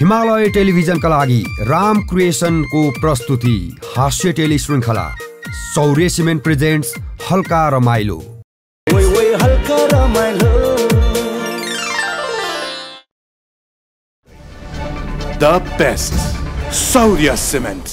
हिमालय टेलिभिजनका लागि राम क्रिएशन को प्रस्तुति हास्य टेली श्रृंखला सौर्य सिमेन्ट प्रेजेन्ट्स हल्का रमाइलो। The best Shaurya cement.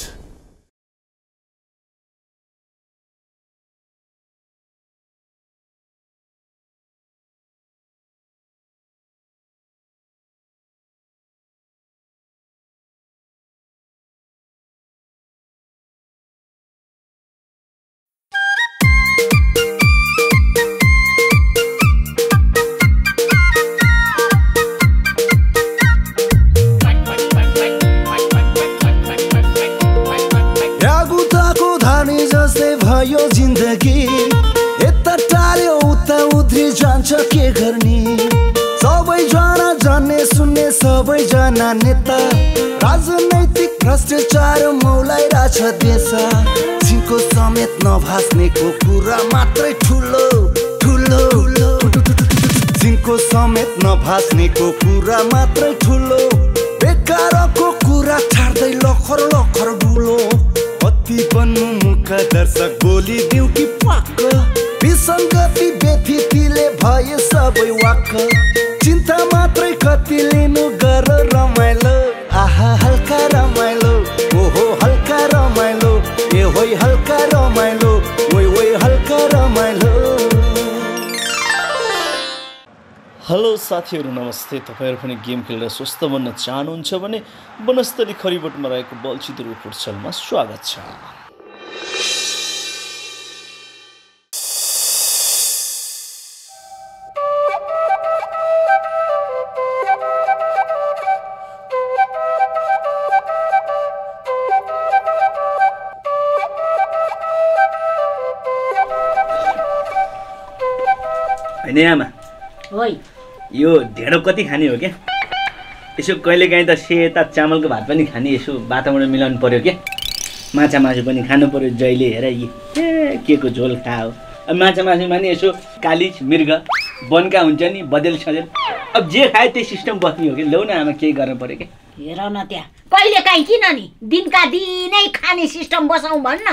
साथीहरु नमस्ते। तपाईहरु पनि गेम खेलेर स्वस्थ बन्न चाहनुहुन्छ भने वनस्थली खरीबोटमा रहेको बलचित्र फुटसलमा स्वागत छ। हैन आमा, ओइ यो ढेडो कति खाने हो क्या? यसो कहिले काहीँ त सेता चामलको भात पनि खाने, यसो वातावरण मिलाउनु पर्यो क्या? माछा मासु पनि खानु पर्यो जहिले। हेर ए के को झोल खाओ। अब माछा मासुमा नि यसो कालिज मृग बनका हुन्छ नि, बदेल सदेल, अब जे खायो त्यही सिस्टम बस्ने हो कि। लौ न आमा केही गर्नु पर्यो क्या? हेर न त्यहाँ कहिले काहीँ किन नि दिनका दिनै खाने सिस्टम बसाउँ भन्न।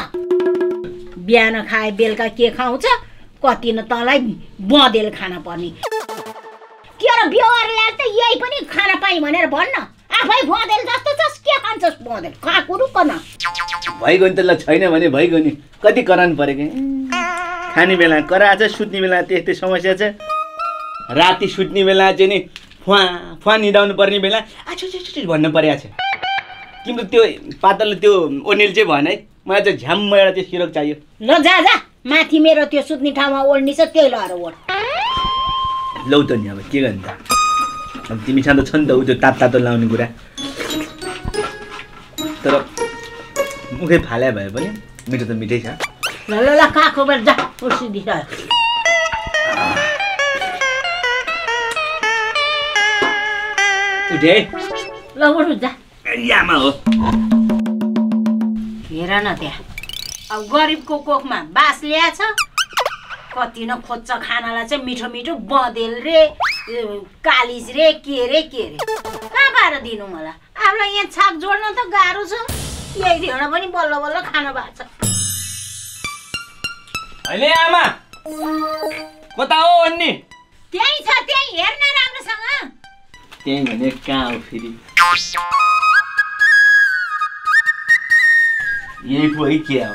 बिहान खाए बेलुका के खाउँछ? कति न तँलाई बदेल खान पर्ने तेरो बिहोरले त यही पनि खाना पाइ भनेर भन्न। आफै बदेल जस्तो छस्, के खान्छस् बदेल? खा कुरु कन भइगयो नि त। ल छैन भने भइगयो नि, कति करान परेको। खाने बेला कराछ, सुत्ने बेला त्यस्तै समस्या छ। राति सुत्ने बेला चाहिँ नि फ्वा फ्वा निदाउनु पर्ने बेला आछु आछु भन्न पर्या छ। तिम्रो त्यो पातलले त्यो ओनेल चाहिँ भएन है, मलाई चाहिँ झ्याम्म एउटा त्यो सिरक चाहियो। ल जा जा माथि मेरो त्यो सुत्ने ठाउँमा ओल्नी छ, त्यही लहर ओड। लौ त नि अब के गर्ने त? अब तिमीसँग छ नि त उ त्यो तातो तातो लाउने कुरा। तर मुखै फाल्या भए पनि मिठो त मिठै छ। ल ल ल खा खबर जा उसिदिस। उठे ल उठ जा। यामा हो हेर न त्यहाँ, अब गरिबको कोखमा बास ल्याछ। कति न खोज्छ खानालाई चाहिँ मिठो मिठो बदेल रे कालिज रे के रे के रे। कहाँ पाएर दिनु मलाई? आफूलाई यहाँ छाक जोड्न त गाह्रो छ, यही ढेँडो पनि बल्ल बल्ल खानु भएको छ। अहिले आमा कता हो अन्नी? त्यही छ त्यही, हेर्न राम्रोसँग। त्यही भने कहाँ हो फेरि? यही पो है के हो?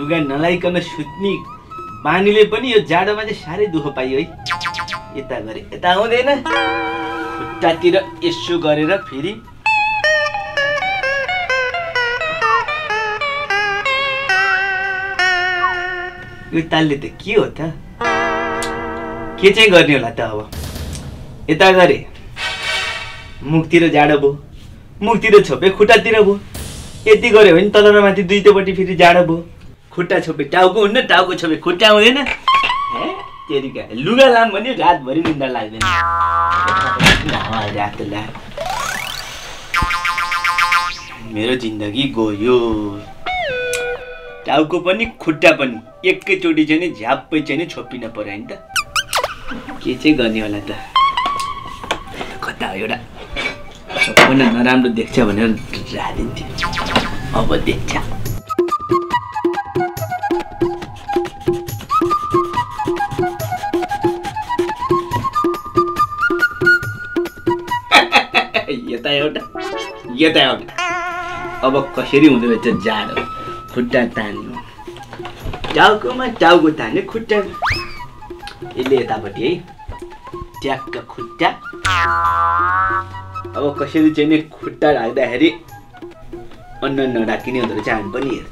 लुगा नलाइकन सुत्ने बानीले पनि यो जाडोमा चाहिँ साह्रै दुःख पाइयो है। यता गरे यता हुँदैन, खुट्टातिर यसो गरेर फेरि यो तालले त के हो त? के चाहिँ गर्ने होला त अब? यता गरे मुखतिर जाडो भो मुखतिर छोपे खुट्टातिर भो यति गर्यो भने तल र माथि दुईटैपट्टि फेरि जाडो भो खुट्टा छोपे टाउको हुन्न टाउको छोपे खुट्टा हुँदैन हे तेरीका लुगा लाम भने रातभरि निद्रा लाग्दैन रात ला मेरो जिन्दगी गयो टाउको पनि खुट्टा पनि एकैचोटी चाहिँ झ्याप्पै चाहिँ छोपिन पर्यो नि त के चाहिँ गर्ने होला त कता हो एउटा सबैले नराम्रो देख्छ भनेर रादिन्थ्यो अब देख्छ यता एउटा अब कसरी हुँदो रहेछ जाडो खुट्टा तान्नु टाउकोमा टाउको तान्ने खुट्टा यसले यतापट्टि है ट्याक्क खुट्टा अब कसरी चाहिँ नि खुट्टा राख्दाखेरि अन्न नराकिने हुँदो रहेछ हामी पनि हेर्छौँ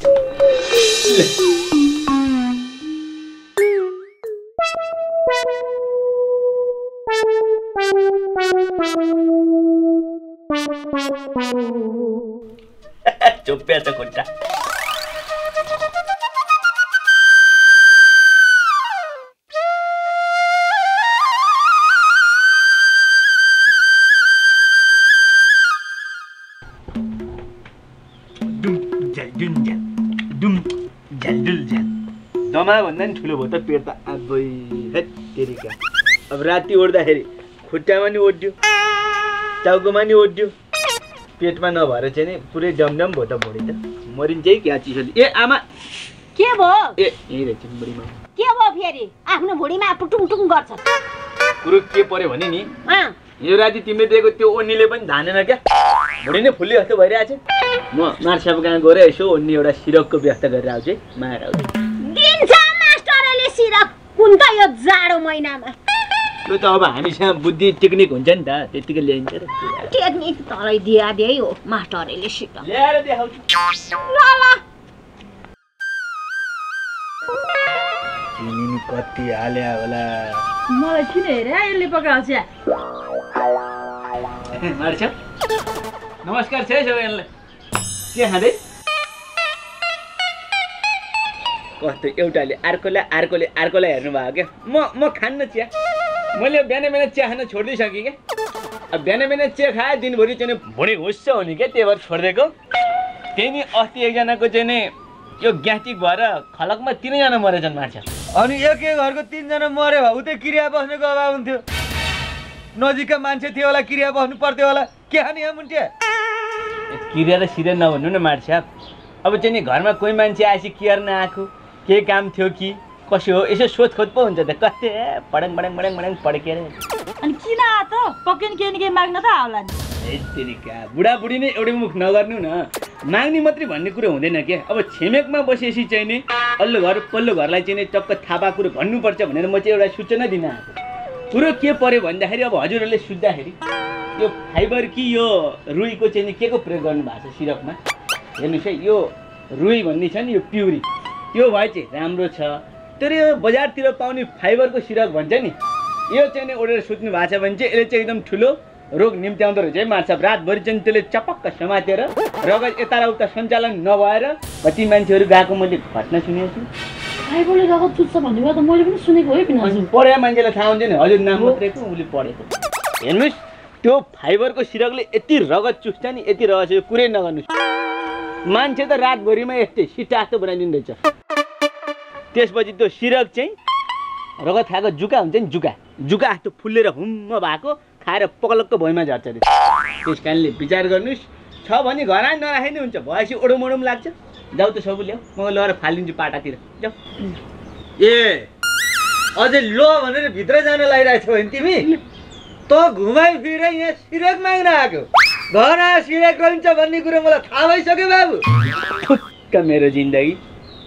चुप्पे छ खुट्टा दमा भन्दा नि ठुलो भयो त पेट त आबै हे तेरीका अब राति ओड्दाखेरि खुट्टामा नि ओड्यो टाउकोमा नि ओड्यो पेटमा नभएर चाहिँ नि पुरै डमडम भयो त भोडी त मरिन्चै क्या चिसोले ए आमा के भयो ए यही रहेछ बुढीमा के भयो फेरि आफ्नो भुडीमा टुङटुङ गर्छ पुरो के पर्यो भने नि यो राति तिमीले दिएको त्यो ओन्नीले पनि धानेन क्या भुडी नै फुल्ली जस्तो भइरहेछ म मार्छाको गाँ गएर यसो ओन्नी एउटा सिरकको व्यवस्था गरेर आउँछु माएर आउँछु दिन्छ मास्टरले सिरक कुन त यो जाडो महिनामा त्यो त अब हामीसँग बुद्धि टेक्निक हुन्छ नि त त्यतिकै ल्याइन्छ र टेक्निक तरै दिया दे हो मास्टरले सिरक ल्याएर देखाउँछु ल ल चिनी कति हाल्या होला मलाई किन हेरे यसले पकाउँछ मार्छ नमस्कार छ सबैजनालाई के खादै कस्तो एउटाले अर्कोले अर्कोले अर्कोले हेर्नु भयो के म खान्न चिया मैले बिहान बिहान चिया खान छोड्दै सके के अब बिहान बिहान चिया खाए दिनभरि चाहिँ भुँडी हुस्छ हुने के त्यही भएर छोडिदिएको त्यही नि अस्ति एकजनाको चाहिँ नि यो ग्यास्ट्रिक भएर खलकमा तिनैजना मरेछन् मान्छे अनि एक एक घरको तिनजना मर्यो भए उतै क्रिया बस्नुको अभाव हुन्थ्यो नजिकका मान्छे थियो होला क्रिया बस्नु पर्थ्यो होला के खाने यहाँ मुन्टिया क्रिया र सिरिया नभन्नु न मान्छे अब चाहिँ नि घरमा कोही मान्छे आएपछि केयर नआएको के काम थियो कि कसो हो यसो सोध खोज पो हुन्छ त कस्तै पडङ बडङ बडङ बडङ पड्केर अनि किन आ त पक्कै नि के माग्न त आउला नि ए तेरीका बुढाबुढी नै एउटै मुख नगर्नु न माग्ने मात्रै भन्ने कुरो हुँदैन के अब छिमेकमा बसेपछि चाहिँ नि अल्लो घर पल्लो घरलाई चाहिँ नि टक्क थापा कुरो भन्नुपर्छ भनेर म चाहिँ एउटा सूचना दिन आएको कुरो के पर्यो भन्दाखेरि अब हजुरहरूले सुत्दाखेरि यो फाइबर कि यो रुईको चाहिँ नि के को प्रयोग गर्नुभएको छ सिरपमा हेर्नुहोस् है यो रुई भन्ने छ नि यो प्युरी त्यो भए चाहिँ राम्रो छ तर यो बजारतिर पाउने फाइबरको सिरप भन्छ नि यो चाहिँ ओडेर सुत्नु भएको छ भने चाहिँ यसले चाहिँ एकदम ठुलो रोग निम्त्याउँदो रहेछ है माछा रातभरि चाहिँ त्यसले चपक्क समातेर रगत यता र उता सञ्चालन नभएर कति मान्छेहरू गएको मैले घटना सुनेको छु फाइबरले रगत चुस्छ भन्ने कुरा त मैले पनि सुनेको है किन पढेको मान्छेलाई थाहा हुन्छ नि हजुर नाम मात्रैको उसले पढेको हेर्नुहोस् त्यो फाइबरको सिरपले यति रगत चुस्छ नि यति रगत यो कुरै नगर्नुहोस् मान्छे त रातभरिमा यस्तै सिटास्तो बनाइदिँदै छ त्यसपछि त्यो सिरक चाहिँ रगत खाएको जुका हुन्छ नि जुका जुका जस्तो फुलेर हुम्म भएको खाएर पकलक्क भुइँमा झर्छ अरे त्यस कारणले विचार गर्नुहोस् छ भने घरमा नराखे नि हुन्छ भएपछि ओडोमोडोम लाग्छ जाऊ त सबु ल्याऊ म लगेर फालिदिन्छु पाटातिर जाऊ ए अझै लो भनेर भित्र जान लागिरहेछौ भने तिमी त घुमाइ फिराइ यहाँ सिरक माग्न आएको घर सिरक गरिन्छ भन्ने कुरो मलाई थाहा भइसक्यो बाबु ठुक्क मेरो जिन्दगी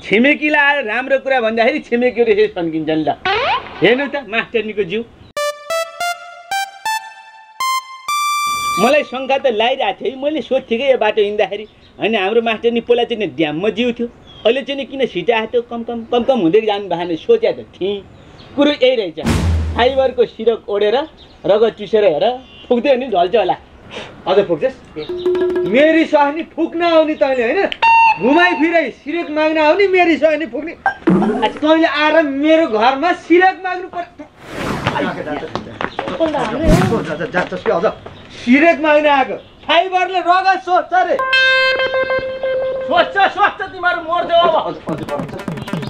छिमेकीलाई आएर राम्रो कुरा भन्दाखेरि छिमेकी रहेछ फन्किन्छन् ल हेर्नु त मास्टरनीको जिउ मलाई शङ्का त लागिरहेको थियो मैले सोध्थेँ कि यो बाटो हिँड्दाखेरि होइन हाम्रो मास्टरनी पहिला चाहिँ ड्याममा जिउ थियो अहिले चाहिँ किन छिटाएको कम कम कम कम हुँदै जानु भएन सोचे त थिएँ कुरो यही रहेछ फाइबरको सिरक ओडेर रगत चुसेर हेर फुक्दै हो नि ढल्छ होला Other foxes? Mary saw any pugna on it, whom I fear, Sirak Magna only Mary saw any pugni. At Coin Aram Miro Garma, Sirak Magna. Sirak Magna, Highborn Roga, so sorry. What's the shot at the Marmordo?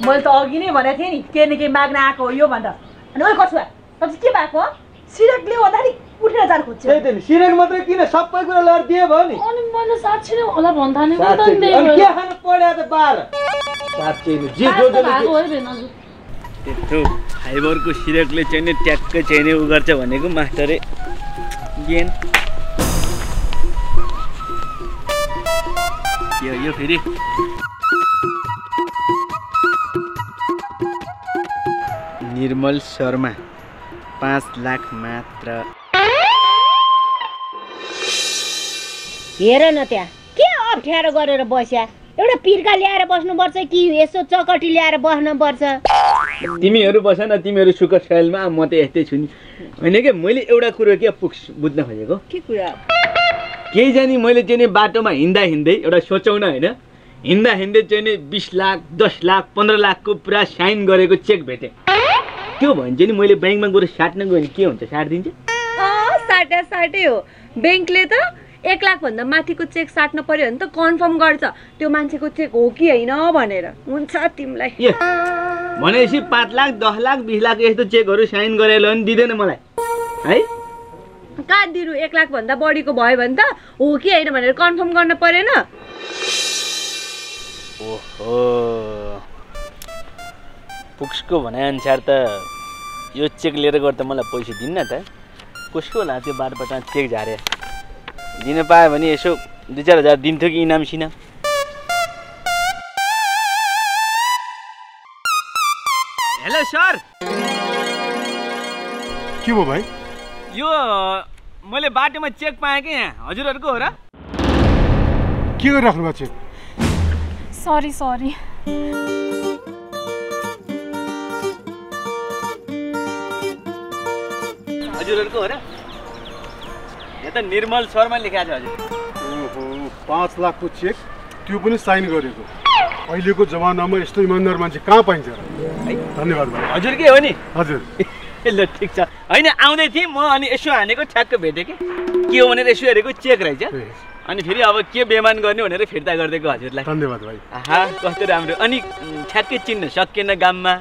Moltogini, but I think Kenny Magna or Yovanda. And I got that. But keep back, what? Seriously, what are you? What are you? Seriously, what are you? What are you? What are you? What are you? What are you? What are you? What are you? What are you? Nirmal Sharma 5 lakh मात्र हेर न त्या के अप्ठ्यारो गरेर बस्या एउटा पीरका ल्याएर बस्नु पर्छ कि यसो चकटी ल्याएर बस्नु पर्छ तिमीहरु बस न तिमीहरु सुख शैलमा म त यस्तै छु नि हैन के मैले एउटा कुरा के बुझ्न खोजेको के कुरा केही जानी मैले चाहिँ नि बाटोमा हिँड्दा हिँड्दै एउटा सोचौना हैन हिँड्दा हिँड्दै चाहिँ नि 20 लाख 10 लाख 15 लाख को पुरा साइन गरेको चेक भेटे त्यो भन्छ नि मैले बैंकमा गएर साट्न गएँ के हुन्छ साट दिन्छ अ साटे साटे हो बैंकले त 1 लाख भन्दा माथिको चेक साट्न पर्यो भने त कन्फर्म गर्छ त्यो मान्छेको चेक हो कि हैन भनेर हुन्छ तिमलाई भनेपछि 5 लाख 10 लाख 20 लाख यस्तो चेकहरु साइन गरेलो नि दिदैन मलाई है का दिरु 1 लाख भन्दा बढीको भयो भने त हो कि हैन भनेर कन्फर्म गर्न पर्दैन ओहो पुक्सको भने अनुसार त यो चेक लिएर गएर त मलाई पैसा दिन्न त कसको होला त्यो बाटोबाट चेक झारे दिन पाए भने यसो 2-4 हजार दिन्थ्यो कि इनाम सिनाम हेलो सर के भो भाइ यो मैले बाटोमा चेक पाए के यहाँ हजुरहरुको हो र के गरिराख्नु भएको चेक सरी सरी हजुरहरुको हो र यहाँ त निर्मल शर्मा लेखा छ हजुर ओहो 5 लाख को चेक त्यो पनि साइन गरेको अहिलेको जमानामा यस्तो इमानदार मान्छे कहाँ पाइन्छ र धन्यवाद भाइ हजुर के हो नि हजुर ल ठीक छ हैन आउँदै थिए म अनि यसो हानेको ठ्याक्क भेटे के हो भनेर यसो हेरेको चेक रहेछ अनि फेरि अब के बेमान गर्ने भनेर फिर्ता गर्दैको हजुरलाई धन्यवाद भाइ आहा कस्तो राम्रो अनि ठ्याक्कै चिन्न सकेन गाममा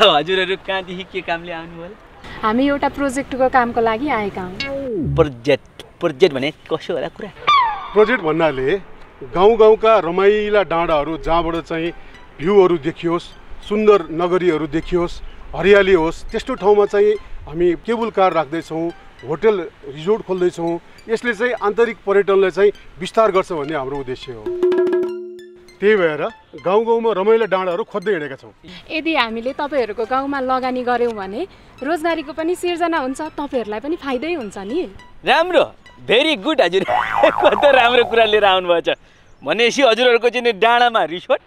हजुरहरु कहाँदेखि के कामले आउनु होला हामी एउटा प्रोजेक्टको कामको लागि आएका हौं प्रोजेक्ट भने कसो होला कुरा प्रोजेक्ट भन्नाले गाउँ गाउँका रमाइला डाँडाहरु जहाँबाट चाहिँ भ्यूहरु देखियोस् सुन्दर नगरीहरु देखियोस् हरियाली होस् त्यस्तो ठाउँमा चाहिँ हामी केबल कार राख्दै छौं होटल रिजोर्ट खोल्दै छौं यसले चाहिँ आन्तरिक पर्यटनलाई चाहिँ विस्तार गर्छ भन्ने हाम्रो उद्देश्य हो त्यही भएर गाउँ गाउँमा रमाइला डाँडाहरु खोज्दै हिँडेका छौं यदि हामीले तपाईहरुको गाउँमा लगानी गर्यौं भने रोजगारीको पनि सिर्जना हुन्छ तपाईहरुलाई पनि फाइदै हुन्छ नि राम्रो भेरी गुड हजुर कस्तो राम्रो कुरा लिएर आउनु भएछ भनेसी हजुरहरुको चाहिँ डाँडामा रिसोर्ट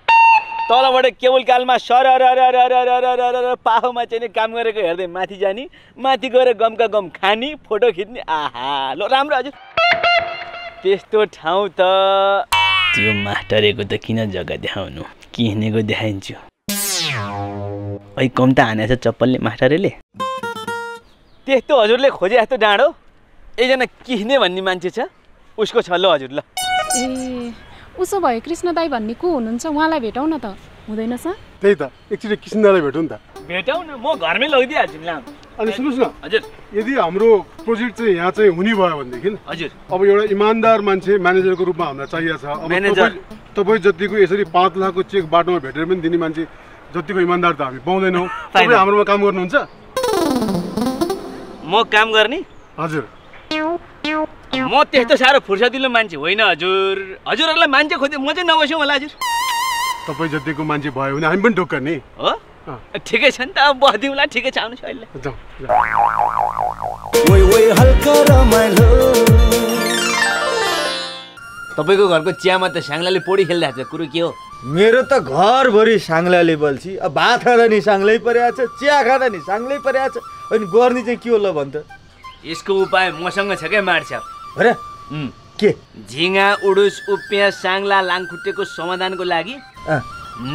तलबाट केबल कालमा सरररररररररर पाहोमा चाहिँ काम गरेको हेर्दै माथि जानी माथि गएर गमका गम खानी फोटो खिच्ने आहा ल राम्रो हजुर त्यस्तो ठाउँ त त्यो मास्टरको त किन जग्गा देखाउनु किनेको देखाइन्छु ऐ कम त हानेछ चप्पलले मास्टरले त्यस्तो हजुरले खोजे जस्तो डाँडो एकजना किस्ने भन्ने मान्छे छ उसको छ ल हजुर ल ए उसो भए कृष्ण दाइ भन्ने को हुनुहुन्छ उहाँलाई भेटौं न त हुँदैन सर त्यही त एकचोटी कृष्ण दाइलाई भेटौं नि त भेटौं न म घरमै लगिदिहाल्छु नि ल अनि सुन्नुस् न हजुर यदि हाम्रो प्रोजेक्ट चाहिँ यहाँ चाहिँ हुने भयो भनेदेखि हजुर अब एउटा इमानदार मान्छे म्यानेजरको रूपमा हामीलाई चाहिएको छ अब म्यानेजर तपाई जतिको यसरी 5 लाखको चेक बाटोमा भेटेर पनि दिने मान्छे जतिको इमानदार त हामी पाउँदैनौ तपाई हाम्रोमा काम गर्नुहुन्छ म काम गर्ने हजुर म त्यस्तो सारो फुर्सदिलो मान्छे होइन हजुर हजुरहरुलाई मान्छे खोज्दै म चाहिँ नबस्यौ होला हजुर तपाई जतिको मान्छे भयो भने हामी पनि ढोक्क गर्ने हो ठीकै छ नि त अब बदिउँला ठीकै छ आउनुस् अहिले जाऊ ओइ ओइ हल्का रमाइलो तपाईको घरको चियामा त साङ्लाले पोडी खेलिरहेछ कुरो के हो मेरो त घरभरि साङ्लाले बल्छी अब भात खादा नि साङ्लै परेछ चिया खादा नि साङ्लै परेछ अनि गर्ने चाहिँ के हो ल भन त यसको उपाय मसँग छ के मार्छ हो र के झिंगा उडुस उपिया सांगला लाङखुट्टेको समाधानको लागि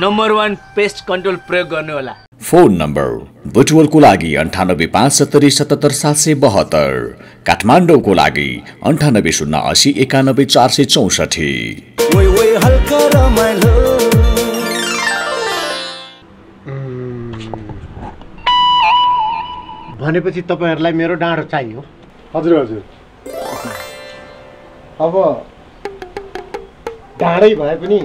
नम्बर 1 पेस्ट कन्ट्रोल प्रयोग गर्नु होला फोन नम्बर बुटवलको लागि 9857077772 काठमाडौँको लागि 9808091464 ओइ ओइ हल्का रमाइलो भनेपछि तपाईहरुलाई मेरो डाँडो चाहियो हजुर हजुर अब डाँडै भए पनि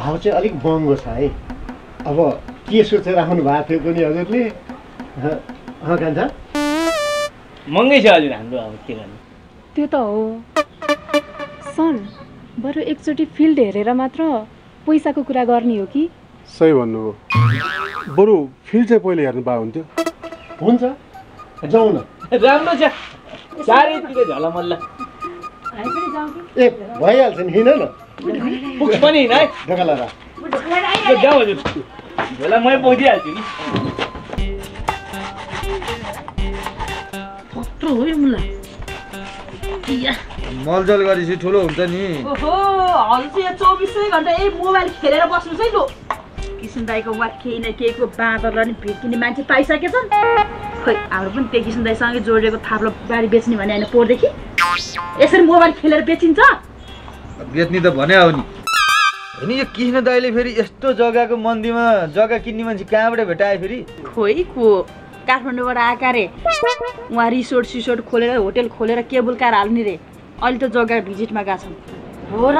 भाव चाहिँ अलिक महँगो छ है अब के सोचेर राख्नु भएको थियो पनि हजुरले ह कान्छ महँगै छ हजुर हाम्रो अब के गर्नु त्यो त हो सन बरु एकचोटी फिल्ड हेरेर मात्र पैसाको कुरा गर्ने हो कि सही भन्नु हो बरु फिल्ड चाहिँ पहिले हेर्नु पाए हुन्थ्यो हुन्छ जाऊ न राम्रो छ चारैतिर झलमल्ल ए भइहाल्छ नि हिँड न पुग्छ पनि है ढकालरा जाऊ हजुर झोला मै पुगिहाल्छु नि पत्रो हो मलाई मलजल गरेपछि ठुलो हुन्छ नि ओहो हल्सी 24 घण्टा ए मोबाइल खेलेर बस्नु छै लो किसन दाइको वात केही न केहीको बाँदरले नि भेट्ने मान्छे पाइसकेछन् खै हाम्रो पनि त्यही किसन दाइसँगै जोडेको थाप्लो बारी बेच्ने भने हैन पोर देखि यसरी मोबाइल खेलेर बेचिन्छ बेच्नी त भने हो नि हैन यो किसन दाइले फेरि यस्तो जग्गाको मन्दीमा जग्गा किन्ने मान्छे कहाँबाट भेटाए फेरि खोइको काठमाडौँबाट आका रे उहाँ रिसोर्ट सिसोर्ट खोलेर होटल खोलेर केबल कार हाल्ने रे अहिले त जग्गा भिजिटमा गाछन् हो र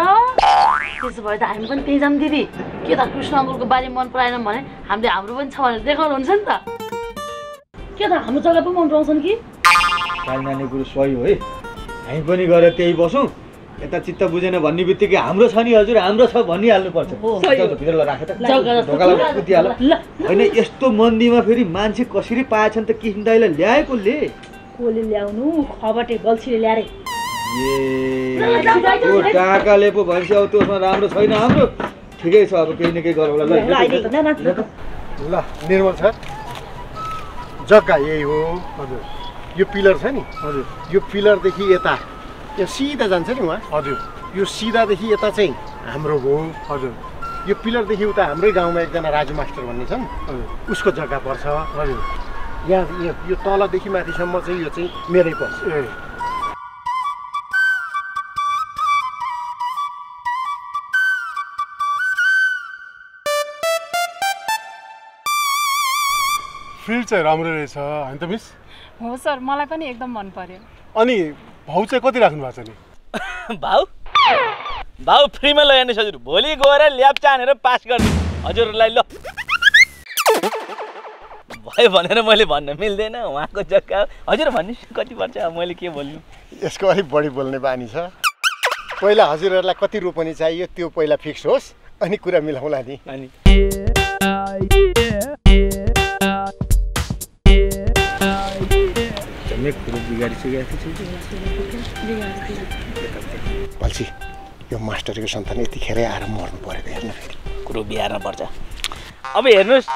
त्यसो भए त हामी पनि त्यही जाम दिदी के त कृष्णपुरको बारे मन पराएन भने हामीले हाम्रो पनि छ भनेर देखाउनुहुन्छ नि त के त हाम्रो जग्गा पनि मन पराउँछन् कि कालनाले गुरु सही हो है हामी पनि गरे त्यही बसौं यता चित्त बुझेन भन्ने बित्तिकै हाम्रो छ नि हजुर हाम्रो छ भनि हाल्नु पर्छ भित्र राखे त ढोकालाई कुति हाल हैन यस्तो मन्दीमा फेरि मान्छे कसरी पाएछन् त किसन दाइले ल्याएकोले कोले ल्याउनु खबटे बल्छीले ल्यारे ए यो टाकाले पो भन्छ अब त्यसमा राम्रो छैन हाम्रो ठिकै छ अब केही न केही गरौला ल ल निर्मल सर जग्गा यही हो हजुर यो पिलर छ नि हजुर यो पिलर देखि यता यो सीधा जान्छ नि उहाँ हजुर यो सीधा देखि यता चाहिँ हाम्रो हो हजुर यो पिलर देखि उता हाम्रै गाउँमा एकजना राजु मास्टर भन्ने छन् उसको जग्गा पर्छ हजुर यहाँ यो तलदेखि माथिसम्म चाहिँ यो चाहिँ मेरै पर्छ फिल्ड चाहिँ राम्रो रहेछ हैन त मिस हो सर मलाई पनि एकदम मन पर्यो अनि भाउ चाहिँ कति राख्नु भएको छ नि भाउ भाउ फ्रीमा ल्याउने हजुर भोलि गएर ल्याब चानेर पास गर्ने हजुरलाई ल भयो भनेर मैले भन्न मिल्दैन उहाँको जग्गा हजुर भन्नु कति पर्छ मैले के बोल्नु यसको अलि बढी बोल्ने बानी छ पहिला हजुरहरूलाई कति रोपनी चाहियो त्यो पहिला फिक्स होस् अनि कुरा मिलाउँला नि अनि पल्छी यो मास्टरको सन्तान यतिखेरै आएर मर्नु पर्यो त हेर्नु फेरि कुरो बिहार्न पर्छ अब हेर्नुहोस्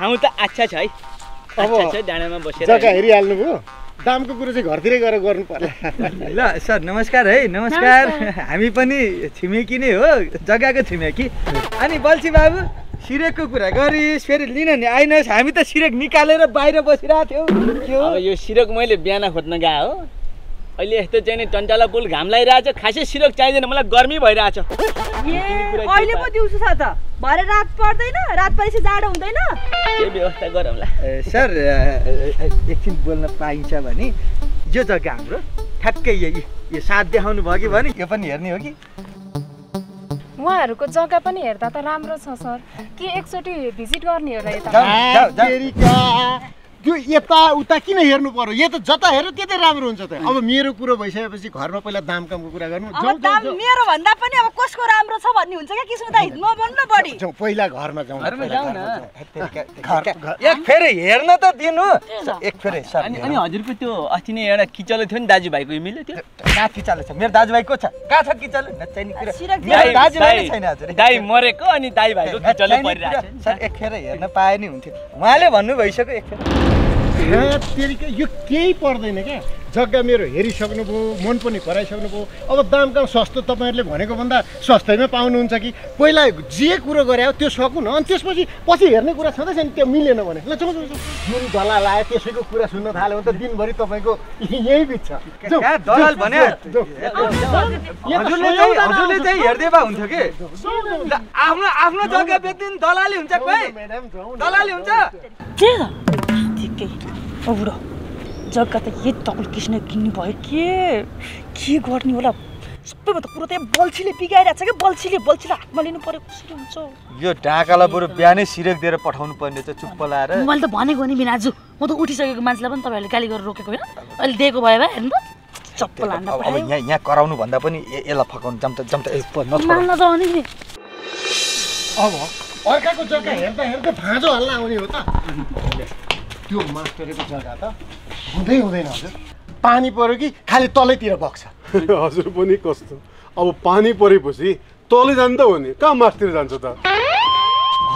हामी त आच्छा छ है आच्छा छ डाँडामा बसेर जग्गा हेरिहाल्नु भयो दामको कुरो चाहिँ घरतिरै गएर गर्नु पर्ला ल सर नमस्कार है नमस्कार हामी पनि छिमेकी नै हो जग्गाको छिमेकी अनि बल्छी बाबु सिरेकको कुरा गरिस् फेरि लिन नि आइनस् हामी त सिरेक निकालेर बाहिर बसिरहेको थियौँ अब यो सिरेक मैले बिहान खोज्न गएको हो अहिले यस्तो चाहिँ नि टन्टाला पुल घाम लागिरहेछ खासै सिरेक चाहिँदैन मलाई गर्मी भइरहेछ अहिले पो दिउँसो छ त भरे रात पर्दैन रात परेपछि जाडो हुँदैन के व्यवस्था गरौँला सर एकछिन बोल्न पाइन्छ भने यो जग्गा हाम्रो ठ्याक्कै यो साथ देखाउनु भयो कि भने यो पनि हेर्ने हो कि उहाँहरुको जग्गा पनि हेर्दा त राम्रो छ सर के एकचोटी भिजिट गर्ने होला यता अमेरिका यो यता उता किन हेर्नु पर्यो यो त जता हेर्यो त्यतै राम्रो हुन्छ त अब मेरो कुरो भइसकेपछि घरमा पहिला दाम कामको कुरा गर्नु अब दाम मेरो भन्दा पनि अब कसको राम्रो छ भन्ने हुन्छ के किसुदा म भन्नु बडी जाऊ पहिला घरमा जाऊ एक फेर हेर्न त दिनु एक फेर सर अनि हजुरको त्यो अस्ति नै एउटा किचलो थियो नि दाजुभाइको मिल्यो त्यो का किचलो छ मेरो दाजुभाइको छ का छ किचलो नचाहिने कुरा मेरो दाजुभाइ छैन हजुर दाइ मरेको अनि दाइ भाइको किचलो परिराछ सर एक फेर हेर्न पाए नि हुन्थ्यो उहाँले भन्नु भइसक्यो एक फेर यो केही पर्दैन के जग्गा मेरो हेरिसक्नु भो मन पनि पराइसक्नु भो अब दाम कम सस्तो तपाईहरुले भनेको भन्दा सस्तैमै पाउनुहुन्छ कि पहिला जे कुरा गरे त्यो सकुन अनि त्यसपछि पछि हेर्ने कुरा छँदै छैन त्यो मिलेन भने ल चलो जुन दलाल आए त्यसैको कुरा सुन्न थाल्यो भने त दिनभरि तपाईको यही बित्छ क्या दलाल भने हजुरले चाहिँ हेर्देबा हुन्छ के आफ्नो आफ्नो जग्गा बेचिन दलाली हुन्छ कोइ दलाली हुन्छ के ठिकै औरो जग्गा त यही तकुल कृष्ण किन्नु भयो के गर्ने होला सबैभन्दा पुरो त बल्छीले बिगाइरा छ के बल्छीले हातमा लिनु पर्यो कसरी हुन्छ यो ढाकाला बरु ब्यानै सिरक दिएर पठाउनु पर्ने छ चुप्प लाएर मैले त भनेको नि बिनाजु म त उठिसकेको मान्छेलाई पनि तपाईहरुले गाली गरेर रोकेको हैन अहिले दिएको भए भए हेर्नु त चप्प लान्न पर्यो अब यहाँ यहाँ कराउनु भन्दा पनि एला फकाउनु जम्ता नछोड्नु नजाने नि अब अर्काको जग्गा हेर्दा भाजो हल्ला आउने हो त यो मास्टरको जग्गा त हुँदैन हजुर पानी पर्यो कि खाली तलैतिर बग्छ हजुर पनि कस्तो अब पानी परेपछि तलै जान्छ त हो नि कहाँ मास्टर जान्छ त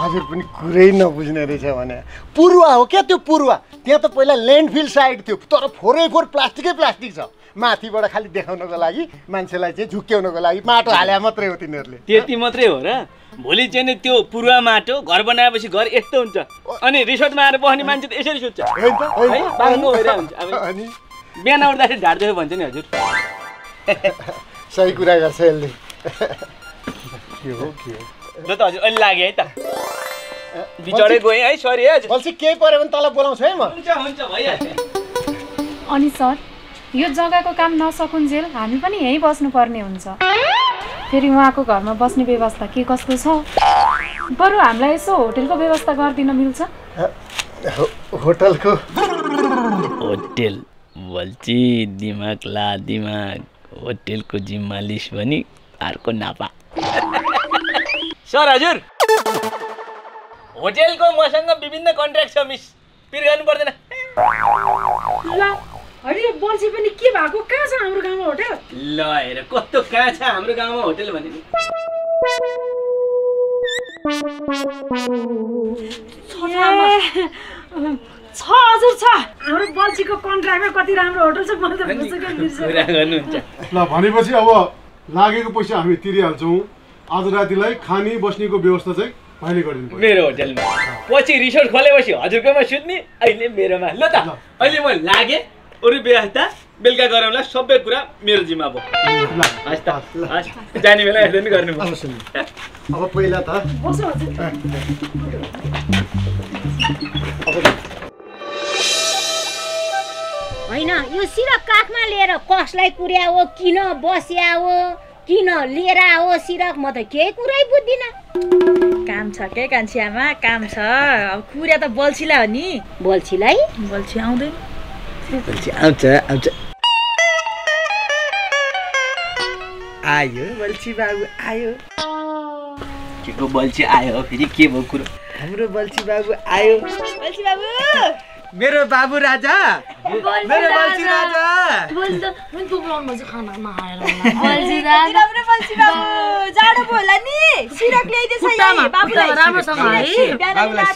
हजुर पनि कुरै नबुझ्ने रहेछ भने पूर्वा हो के त्यो पूर्वा त्यहाँ त पहिला ल्यान्डफिल साइड थियो तर फोरैफोर प्लास्टिक छ माथिबाट खाली देखाउनको लागि मान्छेलाई चाहिँ झुक्क्याउनको लागि माटो हाले मात्रै हो तिनीहरूले त्यति मात्रै हो र भोलि चाहिँ त्यो पूर्वा माटो घर बनाएपछि घर यस्तो हुन्छ अनि रिसोर्टमा आएर बस्ने मान्छे त यसरी सुत्छ हैन त है बाङ्गो भएर हुन्छ अनि बिहान उठ्दाखेरि ढाड्दै भन्छ नि हजुर सही कुरा गर्छ यसले के हो के ल त हजुर अलि लाग्यो है त बिचडै गए है सरी है हजुर भन्छ के पर्यो भने तल बोलाउँछु है म हुन्छ भइहाल्छ अनि सर यो जग्गाको काम नसकुन्जेल हामी पनि यही बस्नु पर्ने हुन्छ फेरि उहाँको घरमा बस्ने व्यवस्था के कस्तो छ बरु हामीलाई यसो होटलको व्यवस्था गरिदिन मिल्छ होटलको होटल भल्ची दिमाग ला दिमाग होटलको जिम्मा लिस पनि अर्को नापा सर हजुर होटलको मसँग विभिन्न कन्ट्र्याक्ट छ मिस पिर गर्नु पर्दैन ल अनि यो बल्छी पनि के भएको कहाँ छ हाम्रो गाउँमा होटल ल हेर कस्तो कहाँ छ हाम्रो गाउँमा होटल भने नि छ हजुर छ हाम्रो बल्छीको कन्ट्र्याक्टमा कति राम्रो होटल छ मलाई त बुझ्सकै मिल्छ कुरा गर्नुहुन्छ ल भनेपछि अब लागेको पैसा हामी तिरिहाल्छौँ आज रातिलाई खानी बस्नेको व्यवस्था चाहिँ मैले गरिदिन्छु मेरो होटलमा पछि रिसोर्ट खोलेपछि हजुरकोमा सुत्ने अहिले मेरोमा ल त अहिले म लागे अरु बेहास्ता बेलुका गरौँला सबै कुरा मेरो जिम्मा भयो जाने बेला हेर्दै गर्नु अब पहिला त होइन यो सिरक काखमा लिएर कसलाई कुर्याओ किन बस्याओ किन लिएर आओ सिरक म त केही कुरै बुझ्दिनँ काम छ के कान्छियामा काम छ अब कुर्या त बल्छीलाई हो नि बल्छी आउँदैन आयो बल्छी बाबु आयो के को बल्छी आयो फेरि के भयो कुरो हाम्रो बल्छी बाबु आयो बल्छी बाबु मेरो बाबु राजा मेरो बल्छी राजा बोल त मुन पुग्लाउन मज खानामा हालेर बल्छी राजा राम्रो बल्छी बाबु जाडो होला नि सिरक ल्याइदेछ यही बाबुलाई राम्रोसँग है बाबुलाई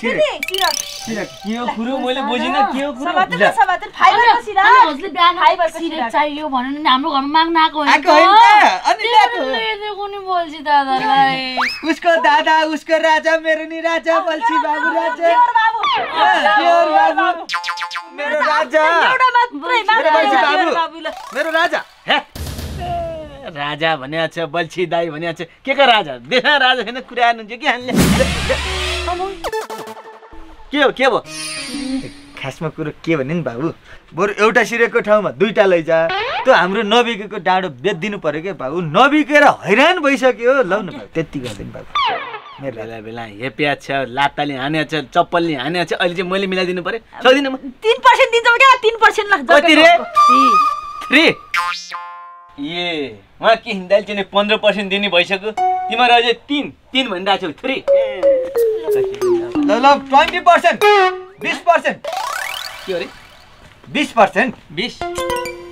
सिरक के हो कुरो मैले बुझिन के हो कुरो सबात फाइबर सिरक हजुरले ब्यान फाइबर सिरक चाहियो भन्नु नि हाम्रो घरमा माग्न आको हो अनि ल्याएको ल्याएको नि बल्छी दादालाई उसको दादा उसको राजा मेरो नि राजा बल्छी बाबु राजा प्योर बाबु मेरो राजा मेरो राजा हे राजा भन्या छ बल्छी दाई भन्या छ केको राजा देशा राजा छैन कुरा हान्नुहुन्छ के हान्ले के हो के भयो खासमा कुरो के भने नि बाबु बरु एउटा सिरेको ठाउँमा दुईटा लैजा त्यो हाम्रो नबिकेको डाँडो बेच्दिनु पर्यो के बाबु नबिकेर हैरान भइसक्यो लौ न बाबु त्यति गर्दिनु बाबु मेरो बेला बेला हेप्या छ लाताले हान्या छ चप्पलले हान्या छ अहिले चाहिँ मैले मिलाइदिनु पर्यो सक्दिन म 3% दिन्छौ के 3% ल कति रे 3 ए वहाँ के हिँड्दै चाहिँ 15% दिने भइसक्यो तिम्रो अझै 3 भनिरहेको छौ 3 ल ल 20% 20% के अरे 20% 20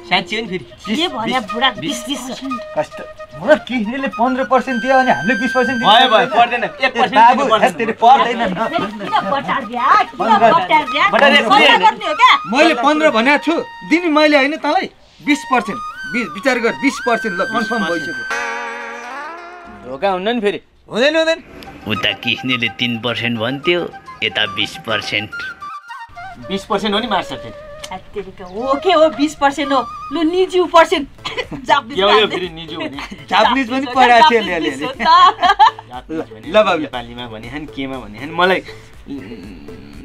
साच्चै नि फेरि के भन्या बुढा 20% कष्ट बुढा किनेले 15% दियो अनि हामीले 20% दियो भयो भयो पर्दैन 1% बाबु यसरी पर्दैन न मैले 15 भन्या छु दिने मैले हैन तँलाई 20% विचार गर 20% ल कन्फर्म भइसक्यो धोका हुन्न नि फेरि हुँदैन हुँदैन उता किनेले 3% भन्थ्यो एता 20% 20% हो नि मार्छ फेरि Okay, 20% हो लु निजु पर्सेन्ट जापनिज यो फेरि निजु भने जापनिज पनि पढाए थिए ले ल बाबु नेपालीमा भने हैन केमा भने हैन मलाई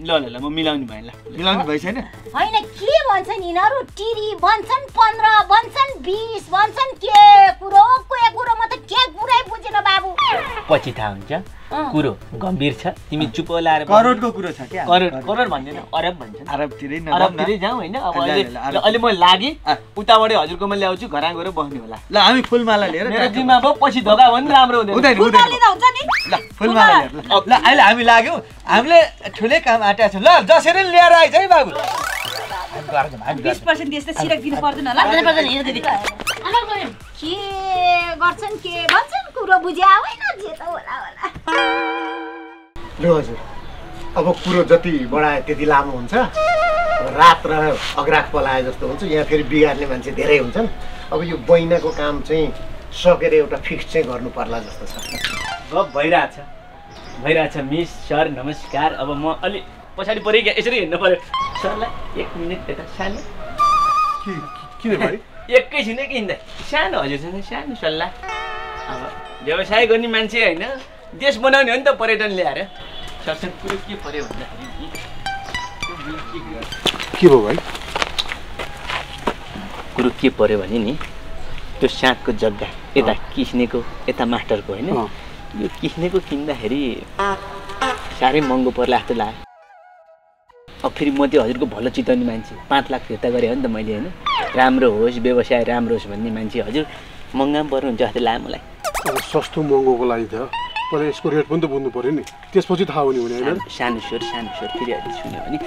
ल ल ल म मिलाउनी भएन ल मिलाउनी भइ छैन हैन के भन्छ नि नरु टिरी भन्छन् 15 भन्छन् 20 भन्छन् के कुरो के कुरो म त के कुरै बुझिन बाबु पछि थाहा हुन्छ कुरो गम्भीर छ तिमी चुप लाएर करोडको कुरो छ के करोड करोड भन्दैन अरब भन्छन् अरब तिरै न अरब तिरै जाऊ हैन अब अहिले म लागि उताबाट हजुरकोमा ल्याउँछु घरा गएर बस्ने होला ल हामी फुलमाला लिएर मेरो जिम्मा भयो पछि धोका भनि राम्रो हुँदैन फुलमाला हुन्छ नि ल फुलमाला ल अहिले हामी लाग्यौ हामीले ठुले काम आटा छ ल जसरी ल्याएर आइज है बाबु 20% त्यस्तो सिरक दिनु पर्दैन होला पर्दैन हेर दिदी के गर्छन् के भन्छन् कुरो बुझ्या होइन जे त होला होला ल हजुर अब कुरो जति बढाए त्यति लामो हुन्छ रात र अग्राख पलाए जस्तो हुन्छ यहाँ फेरि बिगार्ने मान्छे धेरै हुन्छन् अब यो बइनाको काम चाहिँ सकेर एउटा फिक्स चाहिँ गर्नु पर्ला जस्तो छ गफ भइराछ भइराछ मिस सर नमस्कार अब म अलि पछाडी परे के यसरी हिँड्नु पर्यो सरलाई 1 मिनेट एता सानो के के भयो एकै छिनै के हिँड्दै सानो हजुरसँग सानो सल्लाह अब व्यवसाय गर्ने मान्छे हैन देश बनाउने हो नि त पर्यटन ल्याएर सरसँग पुरो के पर्यो भन्दाखेरि के भयो भाइ कुरो के पर्यो भने नि त्यो साथको जग्गा एता किस्नेको एता मास्टरको हैन यो किस्नेको किन्दाखेरि सारै महँगो पर्ला जस्तो लाग्यो अब फेरि म त्यो हजुरको भलो चिताउने मान्छे 5 लाख फिर्ता गरे हो नि त मैले हैन राम्रो होस् व्यवसाय राम्रो होस् भन्ने मान्छे हजुर महँगा पर्नु हुन्छ जस्तो लाग्यो मलाई अब सस्तो महँगोको लागि त पहिले यसको रेट पनि त बुझ्नु पर्यो नि त्यसपछि थाहा हुने हुने हैन सानो स्वर फेरि हजुर सुन्यो भने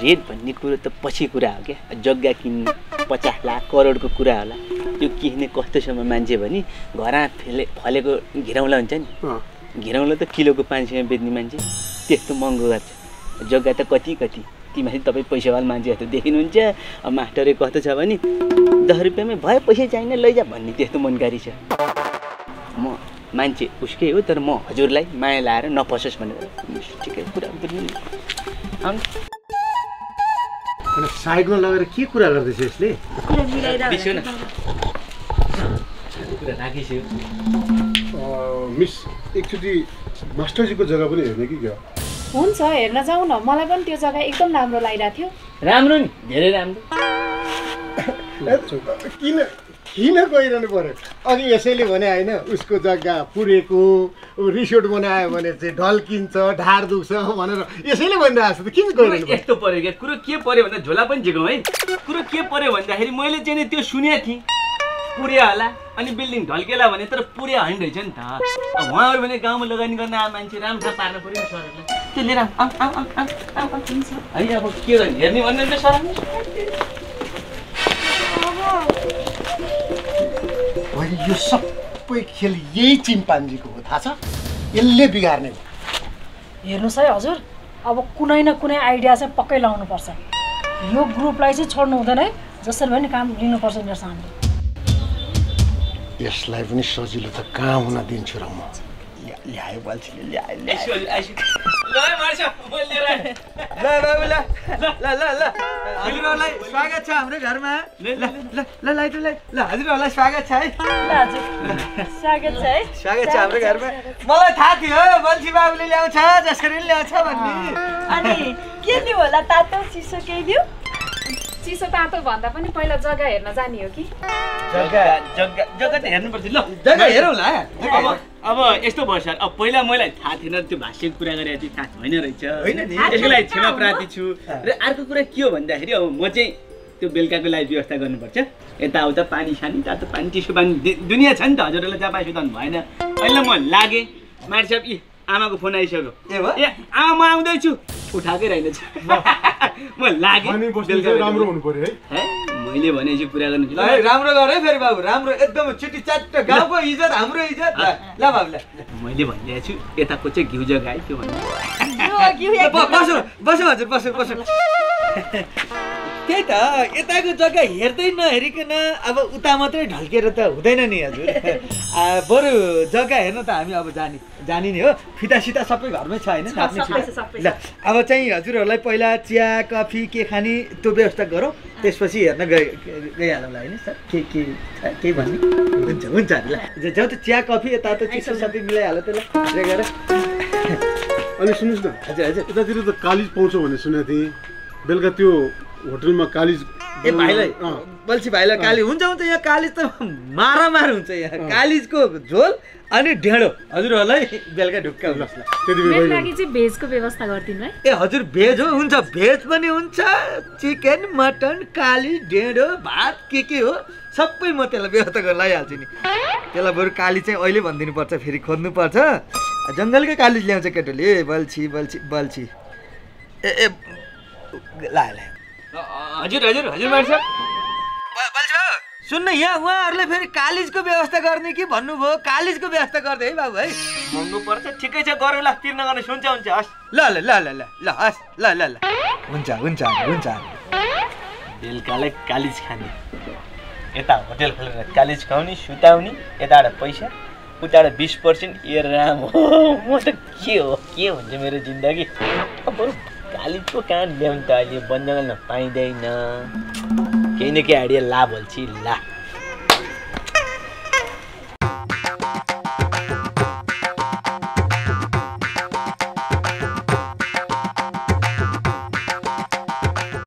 रेट भन्ने कुरो त पछि कुरा हो के जग्गा किन्ने 50 लाख करोडको कुरा होला त्यो किन्ने कस्तोसम्म मान्छे भनी घरा फलेको घिरौला हुन्छ नि घिरौला त किलोको 500 मा बेच्ने मान्छे त्यस्तो महँगो गर्छ जग्गा त कति तिमीले तपाई पैसावाल मान्छे जस्तो देखिनुहुन्छ अब मास्टरले कस्तो छ भने 10 रुपैयाँमै भयो पैसा चाहिन लैजा भन्ने त्यस्तो मनकारी छ म मान्छे उसकै हो तर म हजुरलाई माया लाएर नफसोस् भनेर ठिकै कुरा बुझ्नु आउन साइडमा लगेर के कुरा गर्दैछ यसले कुरा मिलाइराछ न कुरा राखिसयो मिस एकचोटी मास्टरजीको जग्गा पनि हेर्ने कि क्या हुन्छ हेर्न जाऊ न मलाई पनि त्यो जग्गा एकदम राम्रो लागिरा थियो राम्रो नि धेरै राम्रो किन गइरहनु पर्यो अनि यसैले भने हैन उसको जग्गा पुरेको रिसोर्ट बनायो भने चाहिँ ढल्किन्छ ढाड दुख्छ भनेर यसैले भनिरहेछ त किन गइरहनु यस्तो पर्यो के कुरो के पर्यो भन्दा झोला पनि झिकौँ है कुरो के पर्यो भन्दाखेरि मैले चाहिँ नि त्यो सुनेको थिएँ पुरे होला अनि बिल्डिङ ढल्केला भने तर पुरे हैन रहेछ नि त अब उहाँहरु भने गाउँमा लगानी गर्न आ मान्छे राम्रो पार्न पर्यो नि सरहरुलाई त्यो लिएर आउ किन्छ हैन अब के गर्ने हेर्ने भन्नु नि सर अनि यो सबै खेल यही चिम्पान्जीको हो थाहा छ यसले बिगार्ने हो हेर्नुस् है हजुर अब कुनै न कुनै आइडिया चाहिँ पक्कै लाउनु पर्छ यो ग्रुपलाई चाहिँ छोड्नु हुँदैन है जसरी भए नि काम लिनु पर्छ नि हामीले यसलाई पनि सजिलो त कहाँ हुन दिन्छु र म ल्यायो बल्छीले ल्यायो हजुरहरुलाई स्वागत छ हाम्रो घरमा ल ल हजुरहरुलाई स्वागत छ है स्वागत छ हाम्रो घरमा मलाई थाहा थियो बल्छी बाबुले ल्याउँछ जसरी ल्याउँछ भन्ने अनि के दियो होला तातो चिसो के दियो चिसो तातो भन्दा पनि पहिला जग्गा हेर्न जाने हो कि जग्गा त हेर्नु पर्छ ल जग्गा हेरौला अब यस्तो भयो सर अब पहिला मलाई थाहा थिएन त्यो भाषिक कुरा गरे चाहिँ थाहा छैन रहेछ हैन त्यसको लागि क्षमा प्रार्थी छु र अर्को कुरा के हो भन्दाखेरि अब म चाहिँ त्यो बेलकाको लागि व्यवस्था गर्नुपर्छ यताउता पानी सानी तातो पानी चिसो पानी दुनिया छ नि त हजुरहरुलाई जापाई सुधान भएन अहिले म लागे मार्छ यी आमाको फोन आइसक्यो ए आमा आउँदै छु उठाकै रहेनछ म लाग्यो राम्रो हुनु पर्यो है मैले भने चाहिँ पुरा गर्नु ल राम्रो गरे फेरि बाबु राम्रो एकदम चिटी चाट गाउँको इज्जत हाम्रो इज्जत ल बाबुले मैले भनिरहेको छु एताको चाहिँ घिउ जगाइ त्यो भन्नु बस बस हजुर बस बस त्यही त एताको जग्गा हेर्दै नहेरिकन अब उता मात्रै ढल्केर त हुँदैन नि हजुर बरु जग्गा हेर्न त हामी अब जानी नि हो फिता सिता सबै घरमै छ हैन ल अब चाहिँ हजुरहरुलाई पहिला चिया कफी के खानी त्यो व्यवस्था गरौ त्यसपछि हेर्न गइहालौला हैन सर के भन्नु हुन्छ ल जाऊ त चिया कफी एता त चिसो सबै मिलाइहाल त ल गएर अनि सुन्नुस् न हजुर हजुर उतातिर त कालिज पाउँछ भने सुनेथे बेलका त्यो होटलमा कालिज ए भाइलाई बल्छी भाइलाई काली हुन्छ यहाँ कालिज त मारामार हुन्छ यहाँ कालिजको झोल अनि ढेँडो हजुरहरुलाई बेलका ढुक्का हुन्छ मेरो लागि चाहिँ भेजको व्यवस्था गर्दिनु है ए हजुर भेज हो हुन्छ भेज पनि हुन्छ चिकन मटन काली ढेँडो भात के हो सबै म त्यसलाई व्यवस्था गरेर ल्याइहाल्छु नि त्यसलाई बरु काली चाहिँ अहिले भन्दिनु पर्छ फेरि खोज्नु पर्छ जंगलकै कालिज ल्याउँछ केटोले बल्छी बल्छी बल्छी ए ए ला हजुर हजुर हजुर मान्छे बल्छ बाबु सुन्न यहाँ उहाँहरुले फेरि कालिजको व्यवस्था गर्ने कि भन्नुभयो कालिजको व्यवस्था गर्दै है बाबु है महँगो पर्छ ठिकै छ गरौला तिर्न गर्ने हुन्छ हुन्छ हस् ल ल ल ल ल हस् ल ल ल हुन्छ हुन्छ हुन्छ बेलकाले कालिज खाने एता होटल खोलेर कालिज खाउने सुताउने एताबाट पैसा उताबाट 20% ए राम हो म त के हुन्छ मेरो जिन्दगी कालिजको कान ल्याउनु त अहिले वनजङ्गलमा पाइँदैन केही न केही आइडिया ला भल्छी ला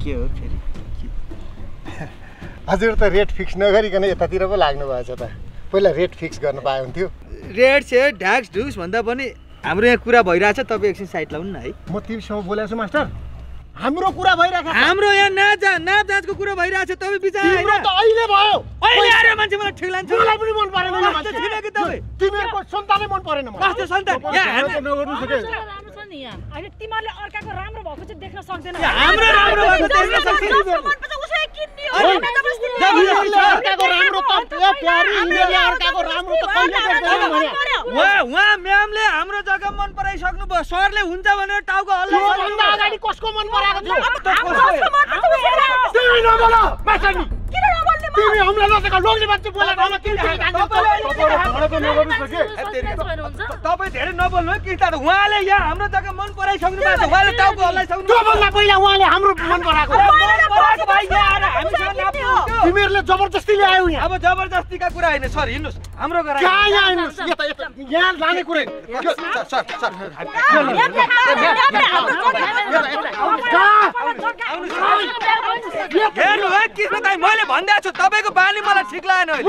फेरि हजुर त रेट फिक्स नगरिकन यतातिर पो लाग्नु भएछ त पहिला रेट फिक्स गर्न पाए हुन्थ्यो रेट चाहिँ ढाक्स ढुक्स भन्दा पनि हाम्रो यहाँ कुरा भइराछ तपाईं एकछिन साइड लाउनु न है म तिमीसँग बोलाएको छु मास्टर हाम्रो कुरा भइराछ हाम्रो यहाँ नाप जाँचको कुरा भइराछ तपाईं बिचार हैन त अहिले भयो अहिले आरे मान्छे मलाई ठिक लाग्छ मलाई पनि मन परेन मान्छे ठिक के तपाई तिमीहरुको सन्तानै मन परेन मलाई मास्टर सन्तान यहाँ हेर्न नगर्नु सके राम्रो छ नि यहाँ अहिले तिमीहरुले अर्काको राम्रो भएको चाहिँ देख्न सक्दैन हाम्रो राम्रो भएको देख्न सक्दैन उसले किन्नी हो अर्काको राम्रो त प्यारी इन्डिया अर्काको राम्रो त कहिले देख्दैन भने वहाँ म्यामले हाम्रो जग्गा मन पराइसक्नु भयो सरले हुन्छ भनेर टाउको हल्ला भन्दा अगाडि कसको मन पराएको थियो तिमी नबोला माछानी किन नबोल्ने तिमी हमला नसका लोग्ने मान्छे बोलेन हामी तिमी तपाईहरु तपाई धेरै नबोल्नु है कि त उहाँले यहाँ हाम्रो जग्गा मन पराइसक्नु भएको छ उहाँले टाउको हल्लाइसक्नु त्यो भन्दा पहिला उहाँले हाम्रो मन पराएको भाइ यहाँ आएर हामीसँग नाप्नु तिमीहरुले जबरजस्ती ल्यायौ यहाँ अब जबरजस्तीका कुरा हैन सर हिन्नुस् हाम्रो घर आयो यहाँ लाने कुरा सर सर हेर्नु है कृष्ण दाइ मैले भन्दै छु तपाईको बानी मलाई ठिक लागेन होइन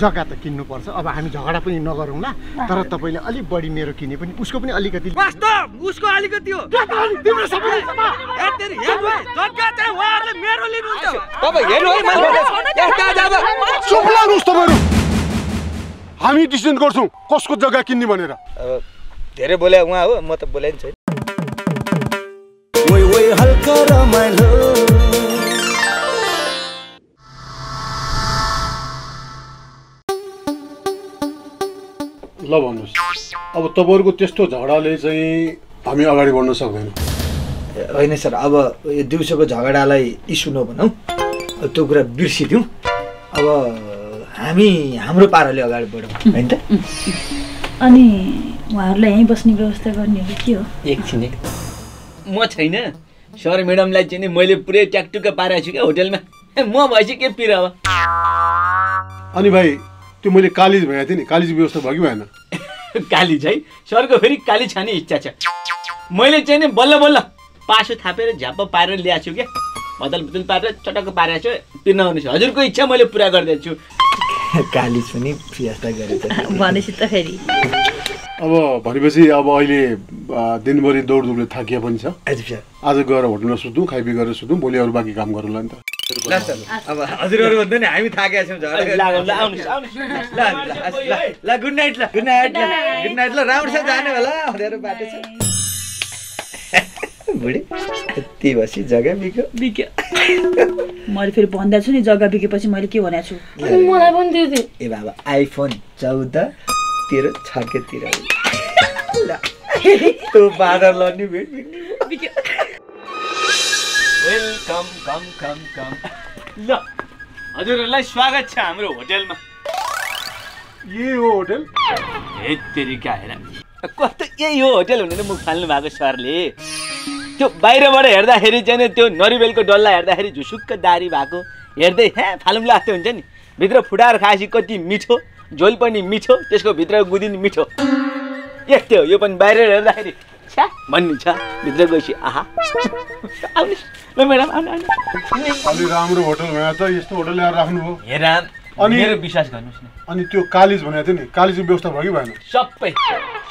जग्गा त किन्नु पर्छ अब हामी झगडा पनि नगरौँला तर तपाईले अलि बढी मेरो किने पनि उसको पनि अलिकति वास्तव उसको अलिकति हो तिम्रो सबै ए तेरी हेर्नु है जग्गा चाहिँ उहाँहरुले मेरो लिनुहुन्छ तपाई हेर्नु है त्यता जाब सुप्ला रुस तपाईहरु हामी डिसिजन गर्छौं कसको जग्गा किन्ने भनेर धेरै बोले उहाँ हो म त बोलेन छैन ओइ ओइ हल्का रमाइलो ल भन्नुस् अब तपाईहरुको त्यस्तो झगडाले चाहिँ हामी अगाडि बढ्न सक्दैन हैन सर अब यो दिउँसोको झगडालाई इस्यु नबनाऊ त्यो कुरा बिर्सिदिउँ अब हामी हाम्रो पाराले अगाडि बढौँ हैन त अनि उहाँहरुलाई यही बस्ने व्यवस्था गर्ने हो के हो एकछिन म छैन सर म्याडमलाई चाहिँ मैले पुरै ट्याक्टुका पाराछु के होटलमा म भएछि के पिरावा अनि भाइ त्यो मैले कालीज भए थिए नि कालीज व्यवस्था भयो कि भएन कालीज है सरको फेरि काली छाने इच्छा छ मैले चाहिँ बल्ल बल्ल पासो थापेर झ्याप पारेर ल्याछु के बदल बदल पारेर चटक पारेछु पिर्नाउनु छ हजुरको इच्छा मैले पूरा गर्दैछु कालीज पनि फियास्ता गरे त भनेछि त फेरि अब भनेपछि अब अहिले दिनभरि दौडधुपले थाकिया पनि छ आज गएर होटलमा सुतु खाइपी गरेर सुतु भोलि अरु बाकी काम गरौँला नि त अब हजुरहरु भन्दा नि हामी थाकेका छौं झर्के आउनुस् आउनुस् ल गुड नाइट ल गुड नाइट गुड नाइट ल राम्रोसँग जाने होला अरु बाटो छ बुढी त्यति बसी जग्गा बिक्यो बिक्यो मैले फेरि भन्दा छु नि जग्गा बिकेपछि मैले के भनेको छु मलाई पनि दियो दे ए बाबा आइफोन 14 तेरे छाके तेरा तो बादर लौनी बैठ बैठ वेलकम कम कम कम ला हजुरहरुलाई स्वागत छ हाम्रो होटलमा यो होटल ए तेरी काहेरा कस्तो यही हो होटल भनेर मुख फाल्नु भएको सरले त्यो बाहिरबाट हेर्दाखेरि चाहिँ त्यो नरिवेलको डल्ला हेर्दाखेरि झुसुक्क दारी भएको हेर्दै हे फालुम लाग्थे हुन्छ नि भित्र फुटार खासी कति मिठो झोल पनि मिठो त्यसको भित्रको गुदिन मिठो यस्तै हो यो पनि बाहिर हेर्दाखेरि छ्या भन्ने छ भित्र गएपछि आहा आउनुस् ल म्याडम आउनु आउनु अलि राम्रो होटल भए त यस्तो होटल ल्याएर राख्नु हो हेरान अनि मेरो विश्वास गर्नुस् न अनि त्यो कालीज भनेको थियो नि कालीजको व्यवस्था भयो कि भएन सबै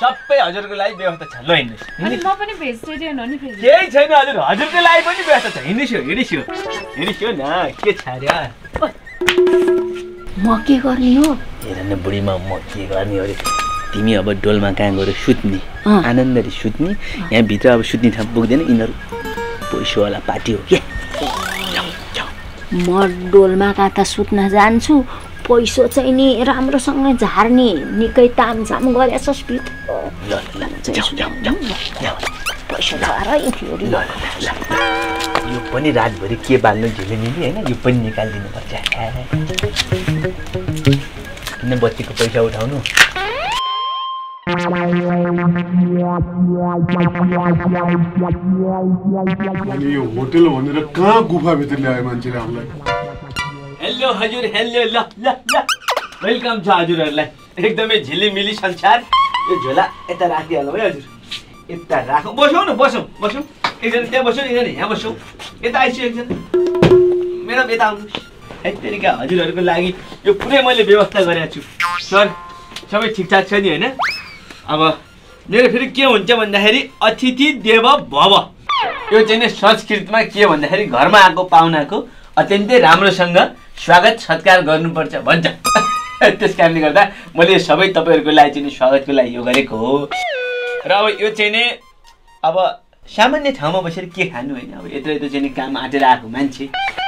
सबै हजुरको लागि व्यवस्था छ ल हिँड्नुस् अनि म पनि भेजिटेरियन हो नि फेरि केही छैन हजुर हजुरको लागि पनि व्यवस्था छ हिँड्नुस् हिँड्नुस् हिँड्नुस् न के छ र म के गर्ने हो हेर न बुढीमा म के गर्ने अरे तिमी अब डोलमा कहाँ गएर सुत्ने आनन्दले सुत्ने यहाँ भित्र अब सुत्ने ठाउँ पुग्दैन यिनीहरू पैसोवाला पार्टी हो के म डोलमा कहाँ त सुत्न जान्छु पैसो चाहिँ नि राम्रोसँग झार्ने निकै तामझाम गरेछस् भित्र यो पनि रातभरि के बाल्नु झिलिमिली हैन यो पनि निकाल्दिनु पर्छ किन बत्तीको पैसा उठाउनु यो होटल भनेर कहाँ गुफा भित्र ल्याए मान्छेले हामीलाई हेलो हजुर हेलो ल ल ल वेलकम छ हजुरहरुलाई एकदमै झिलिमिली संसार यो झोला यता राखिहालौ है हजुर यता राखौँ बसौँ न बसौँ बसौँ एकजना त्यहाँ बस्यो एकजना यहाँ बस्यो यता आइसक्यो एकजना म्याडम यता आउनुहोस् है तरिका हजुरहरूको लागि यो पुरै मैले व्यवस्था गरेको छु सर सबै ठिकठाक छ नि होइन अब मेरो फेरि के हुन्छ भन्दाखेरि अतिथि देव भव यो चाहिँ संस्कृतमा के भन्दाखेरि घरमा आएको पाहुनाको अत्यन्तै राम्रोसँग स्वागत सत्कार गर्नुपर्छ भन्छ त्यस कारणले गर्दा मैले सबै तपाईँहरूको लागि चाहिँ स्वागतको लागि यो गरेको हो र अब यो चाहिँ नि अब सामान्य ठाउँमा बसेर के खानु होइन अब यत्रो यत्रो चाहिँ काम आँटेर आएको मान्छे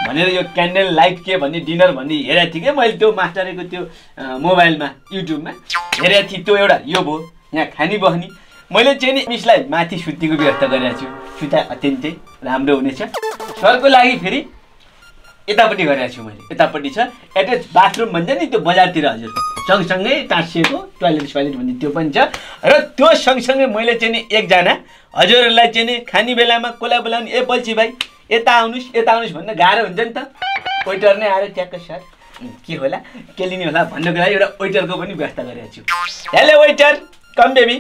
भनेर यो क्यान्डल लाइट के भन्ने डिनर भन्ने हेरेको थिएँ क्या मैले त्यो मास्टरको त्यो मोबाइलमा युट्युबमा हेरेको थिएँ त्यो एउटा यो भयो यहाँ खानी बस्ने मैले चाहिँ नि मिसलाई माथि सुत्तीको व्यवस्था गरेको छु सुता अत्यन्तै राम्रो हुनेछ सरको लागि फेरि यतापट्टि गरेको छु मैले यतापट्टि छ एट्याच बाथरुम भन्छ नि त्यो बजारतिर हजुर सँगसँगै टाँसिएको टोयलेट सोइलेट भन्ने त्यो पनि छ र त्यो सँगसँगै मैले चाहिँ नि एकजना हजुरहरूलाई चाहिँ नि खाने बेलामा कसलाई बोलाउने ए बल्छी भाइ यता आउनुहोस् भन्न गाह्रो हुन्छ नि त वेटर नै आएर ट्याक्क सर के होला के लिने होला भन्नुको लागि एउटा वेटरको पनि व्यवस्था गरेको छु हेलो वेटर कम बेबी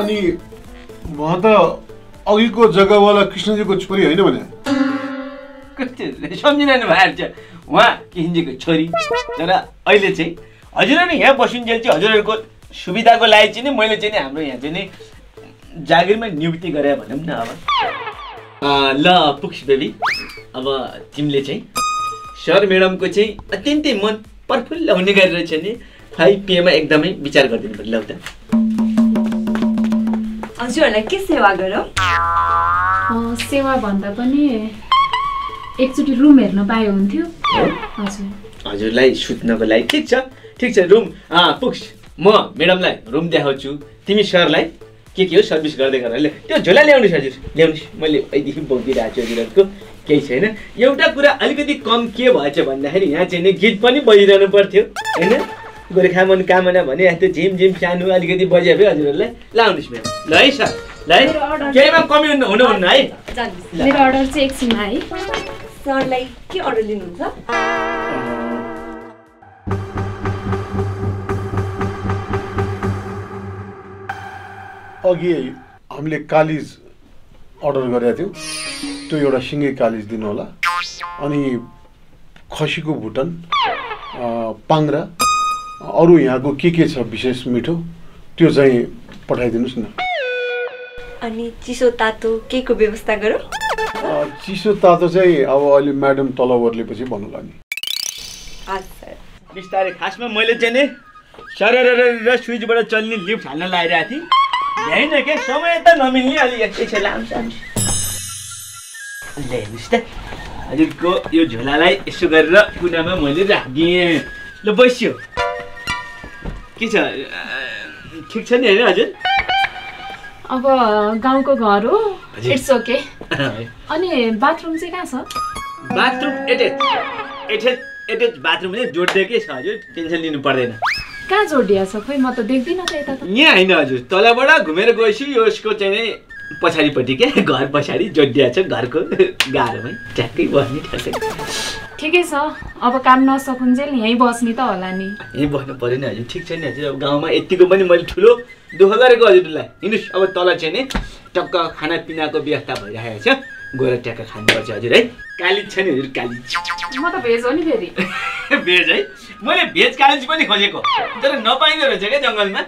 अनि वहाँ त अघिको जग्गावाला कृष्णजीको छोरी होइन भने सम्झिरहनु भएको छ उहाँ किसिमजीको छोरी तर अहिले चाहिँ हजुरहरू यहाँ बसुन्जेल चाहिँ हजुरहरूको सुविधाको लागि चाहिँ नि मैले चाहिँ नि हाम्रो यहाँ चाहिँ नि जागिरमा नियुक्ति गरेँ भनौँ न अब ल पुक्स बेबी अब तिमीले चाहिँ सर म्याडमको चाहिँ अत्यन्तै मन प्रफुल्ल हुने गरेर चाहिँ नि 5 PM एकदमै विचार गरिदिनु पर्यो ल उता हजुरहरूलाई के सेवा गरौँ सेवा भन्दा पनि एकचोटि रुम हेर्न पाए हुन्थ्यो हजुर हजुरलाई सुत्नको लागि ठिक छ रुम पुग्छ म म्याडमलाई रुम देखाउँछु तिमी सरलाई के हो सर्भिस गर्दै गर्नाले त्यो झोला ल्याउनुस् हजुर ल्याउनुस् मैले अहिदेखि बोकिरहेको छु हजुरहरुको केही छैन एउटा कुरा अलिकति कम के भएछ भन्दाखेरि यहाँ चाहिँ नि गीत पनि बजिरहनु पर्थ्यो हैन गोरखा मन कामना भने यहाँ त्यो झिम झिम सानो अलिकति बज्यो भए हजुरहरुलाई लाउनुस् मेरो ल है सर ल है केहीमा कमी हुनु हुन्न है मेरो अर्डर चाहिँ एकछिनमा है सरलाई के अर्डर लिनुहुन्छ अघि हामीले कालीज अर्डर गरेका थियौ त्यो एउटा सिंगे कालीज दिनु होला अनि खसीको भुटन पांगरा अरु यहाँको के छ विशेष मिठो त्यो चाहिँ पठाइदिनुस् न अनि चिसो तातो केको व्यवस्था गरौ चिसो तातो चाहिँ अब अलि म्याडम तलवरले पछि भन्नुला नि हजुर बिस्तारै खासमा मैले चाहिँ नि सरर र स्विचबाट चल्ने लिफ्ट हाल्न लागिरहेको थिए हैन के समय त नमिल्ने अलि एकैछिन लाउँछ ले मिस्टर हजुरको यो झोलालाई यसो गरेर कुनामा मैले राखिदिए ल बस्यो के छ ठीक छ नि हैन हजुर अब गाउँको घर हो इट्स ओके अनि बाथरुम चाहिँ कहाँ छ बाथरुम एटेच बाथरुमले जोड्दिएकै छ हजुर टेन्सन लिनु पर्दैन कहाँ जोडिया छ खै म त देख्दिन त यता यहाँ हैन हजुर तलबाट घुमेर गएछु यसको चाहिँ नि पछाडीपट्टि के घर पछाडी जोडिया छ घरको गाह्रोमै ट्याक्कै बस्ने ठ्याक्कै ठीकै छ अब काम नसकुन्जेल यही बस्ने त होला नि यही बस्नु पर्यो नि हजुर ठीक छ नि हजुर अब गाउँमा यतिको पनि मैले ठुलो दुख गरेको हजुरलाई हिनुस अब तल चाहिँ नि टक्क खाना पिनाको व्यवस्था भइरहेको छ गएर ट्याक्क खानुपर्छ हजुर है काली छ नि हजुर काली म त भेज हो नि फेरि भेज है मैले भेज कालिज पनि खोजेको तर नपाइँदो रहेछ के जंगलमा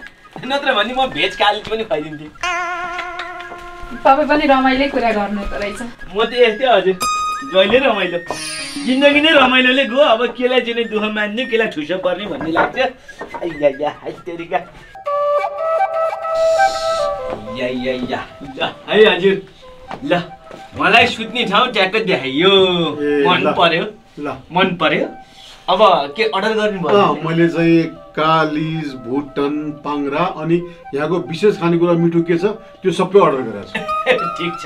नत्र भनी म भेज कालिज पनि खाइदिन्थे तपाई पनि रमाइलो कुरा गर्नु त रहेछ म त यस्तै हजुर जहिले रमाइलो जिन्दगी नै रमाइलोले गयो अब केलाई जिने दुख मान्ने केलाई ठुसो पर्ने भन्ने लाग्छ आइया हैतेरीका या या या है हजुर ल मलाई सुत्ने ठाउँ ट्याक्क देखाइयो मन पर्यो अब के अर्डर गर्नु भयो मैले चाहिँ कालीज भुटन पांगरा अनि यहाँको विशेष खानेकुरा मिठो के छ त्यो सबै अर्डर गरेछ ठीक छ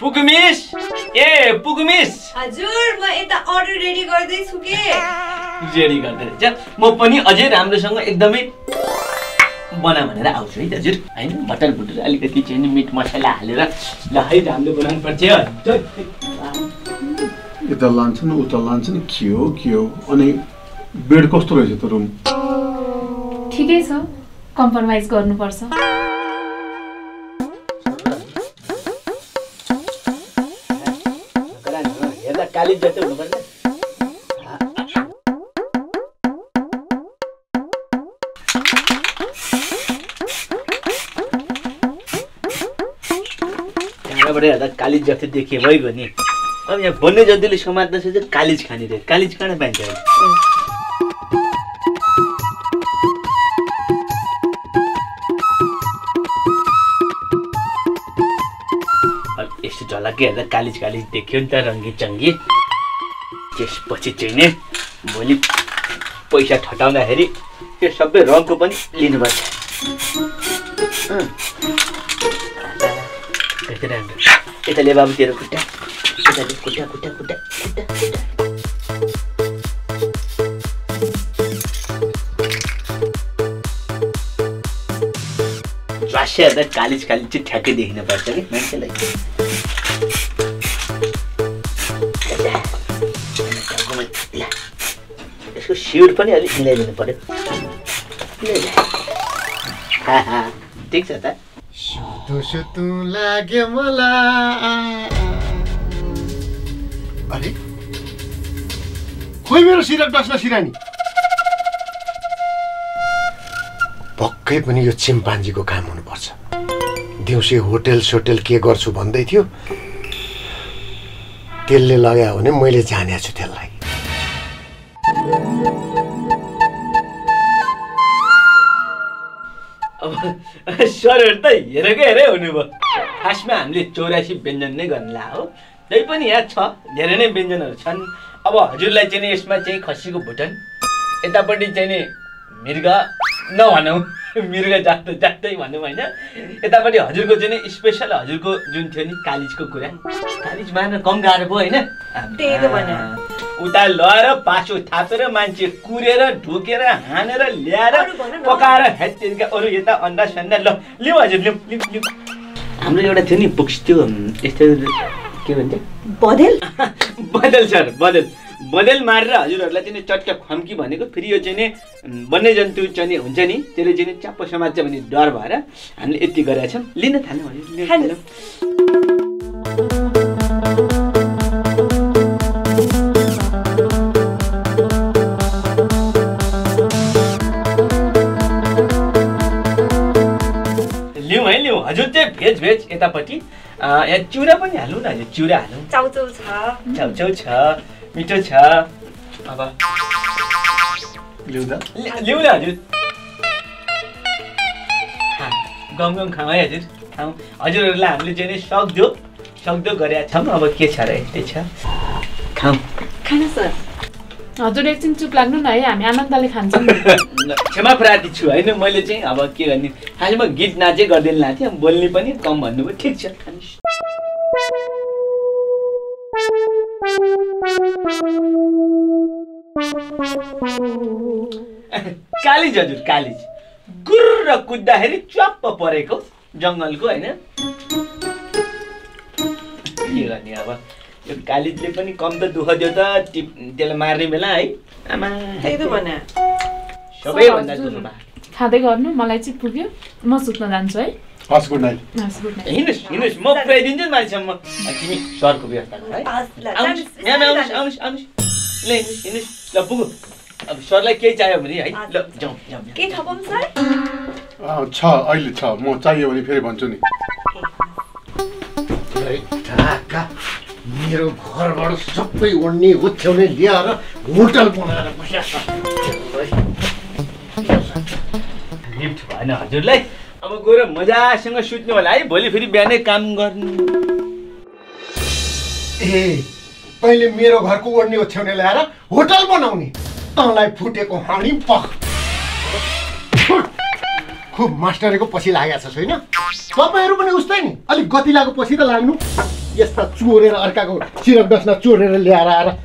पुगमिस ए पुगमिस हजुर म यता अर्डर रेडी गर्दै छु के रेडी गर्दै छ म पनि अझै राम्रोसँग एकदमै बना भनेर आउँछु है हजुर हैन बटर बुटर अलिकति चाहिँ मिट मसला हालेर ल है राम्रो बनाउनु पर्छ इता लान्छन् उता लान्छन् के हो अनि बेड कस्तो रहेछ त रुम ठीकै छ कम्प्रोमाइज गर्नु पर्छ हेर्दा काली जस्तै हुनु पर्छ हेर्दाबाट हेर्दा काली जस्तै देखिए भइगयो नि अब यहाँ भन्ने जतिले समात्दैछ कालिज खाने रे कालिज खान पाइन्छ यस्तो झलक्कै हेर्दा कालिज कालिज देख्यो नि त रङ्गी चङ्गी त्यसपछि चाहिँ नि भोलि पैसा ठटाउँदाखेरि त्यो सबै रङको पनि लिनुपर्छ यता ले बाबु तेरो खुट्टा कुटा राशि हेर्दा कालिज कालिज चाहिँ ठ्याक्कै देखिन पर्छ कि मान्छेलाई यसको सिउड पनि अलिक मिलाइदिनु पर्यो ठिक छ त सुतु लाग्यो मलाई अरे खोइ मेरो सिरक डस्न सिरानी पक्कै पनि यो चिम्पान्जीको काम हुनुपर्छ दिउँसे होटेल सोटेल के गर्छु भन्दै थियो त्यसले लगायो भने मैले जानेको छु त्यसलाई अब सरहरू त हेरेकै हेरे हुनुभयो खासमा हामीले 84 व्यञ्जन नै गर्न ला हो तै पनि यहाँ छ धेरै नै व्यञ्जनहरु छन् अब हजुरलाई चाहिँ यसमा चाहिँ खसीको भुटन यतापट्टि चाहिँ नि मिर्ग नभनौ मेरो जात्दै जात्दै भन्नु हैन यतापटि हजुरको चाहिँ नि स्पेशल हजुरको जुन थियो नि कालिजको कुरा कालिज मान्न कम गाह्रो भयो हैन त्यही त भने उता लएर पाछो थापेर मान्छे कुरेर ढोकेर हानेर ल्याएर पकाएर हेत्तिनका अरु यता अन्डा सन्डा ल लिउ हजुर लिउ लिउ हाम्रो एउटा थियो नि बुक्स त्यो यस्तो के भन्छ बदल बदल सर बदल बदल मारेर हजुरहरुलाई चाहिँ चटका खम्की भनेको फेरि यो चाहिँ नि वन्य जन्तु चाहिँ हुन्छ नि त्यसले चाहिँ च्याप्प समाज चाहिँ भने डर भएर हामीले यति गरेका छम लिन थाल्नु हजुर लिउ है लिउ हजुर चाहिँ भेज भेज यतापटि या चिउरा पनि हालौ न हजुर चिउरा हालौ चाउचाउ छ चाउचाउ छ मिठो छ अब लिउँदा लिउँला हजुर गम गम खाऊ है हजुर खाऊ हजुरहरुलाई हामीले चाहिँ नि सक्दो गरेका छम अब के छ र यस्तै छ खाऊ खान सर हजुर एकछिन चुप लाग्नु न है हामी आनन्दले खान्छौं क्षमा प्रार्थी छु हैन मैले चाहिँ अब के गर्ने खाली म गीत नाचे गर्दिन लाथे बोल्ने पनि कम भन्नुभयो ठीक छ खानुस् कालिज हजुर कालिज गुर्र कुद्दाखेरि च्वाप्प परेको जंगलको हैन के गर्ने अब यो कालिजले पनि कम त दुख दियो त त्यसले मार्ने बेला है आमा त्यही त भने सबै भन्दा दुखमा खादै गर्नु मलाई चाहिँ पुग्यो म सुत्न जान्छु है हस गुड नाइट हिनुस हिनुस म पुगाइदिन्छु मान्छेसम्म तिमी सरको व्यवस्था गर है आउनुस् यहाँ आउनुस् आउनुस् आउनुस् ल हिनुस हिनुस ल पुगु अब सरलाई केही चाहियो भने है ल जाउँ जाउँ के खपम सर छ अहिले छ म चाहियो भने फेरि भन्छु नि ढाका मेरो घरबाट सबै ओड्ने ओछ्याउने ल्याएर होटल बनाएर बस्याछ लिफ्ट भएन हजुरलाई अब गएर मजासँग सुत्नु होला है भोलि फेरि बिहानै काम गर्नु ए पहिले मेरो घरको ओड्ने ओछ्याउने ल्याएर होटल बनाउने तँलाई फुटेको हाडी पख खुब मास्टरको पछि लागेछ छैन तपाईहरु पनि उस्तै नि अलि गति लागो पछि त लाग्नु यस्ता चोरेर अर्काको सिरक डस्ना चोरेर ल्याएर आएर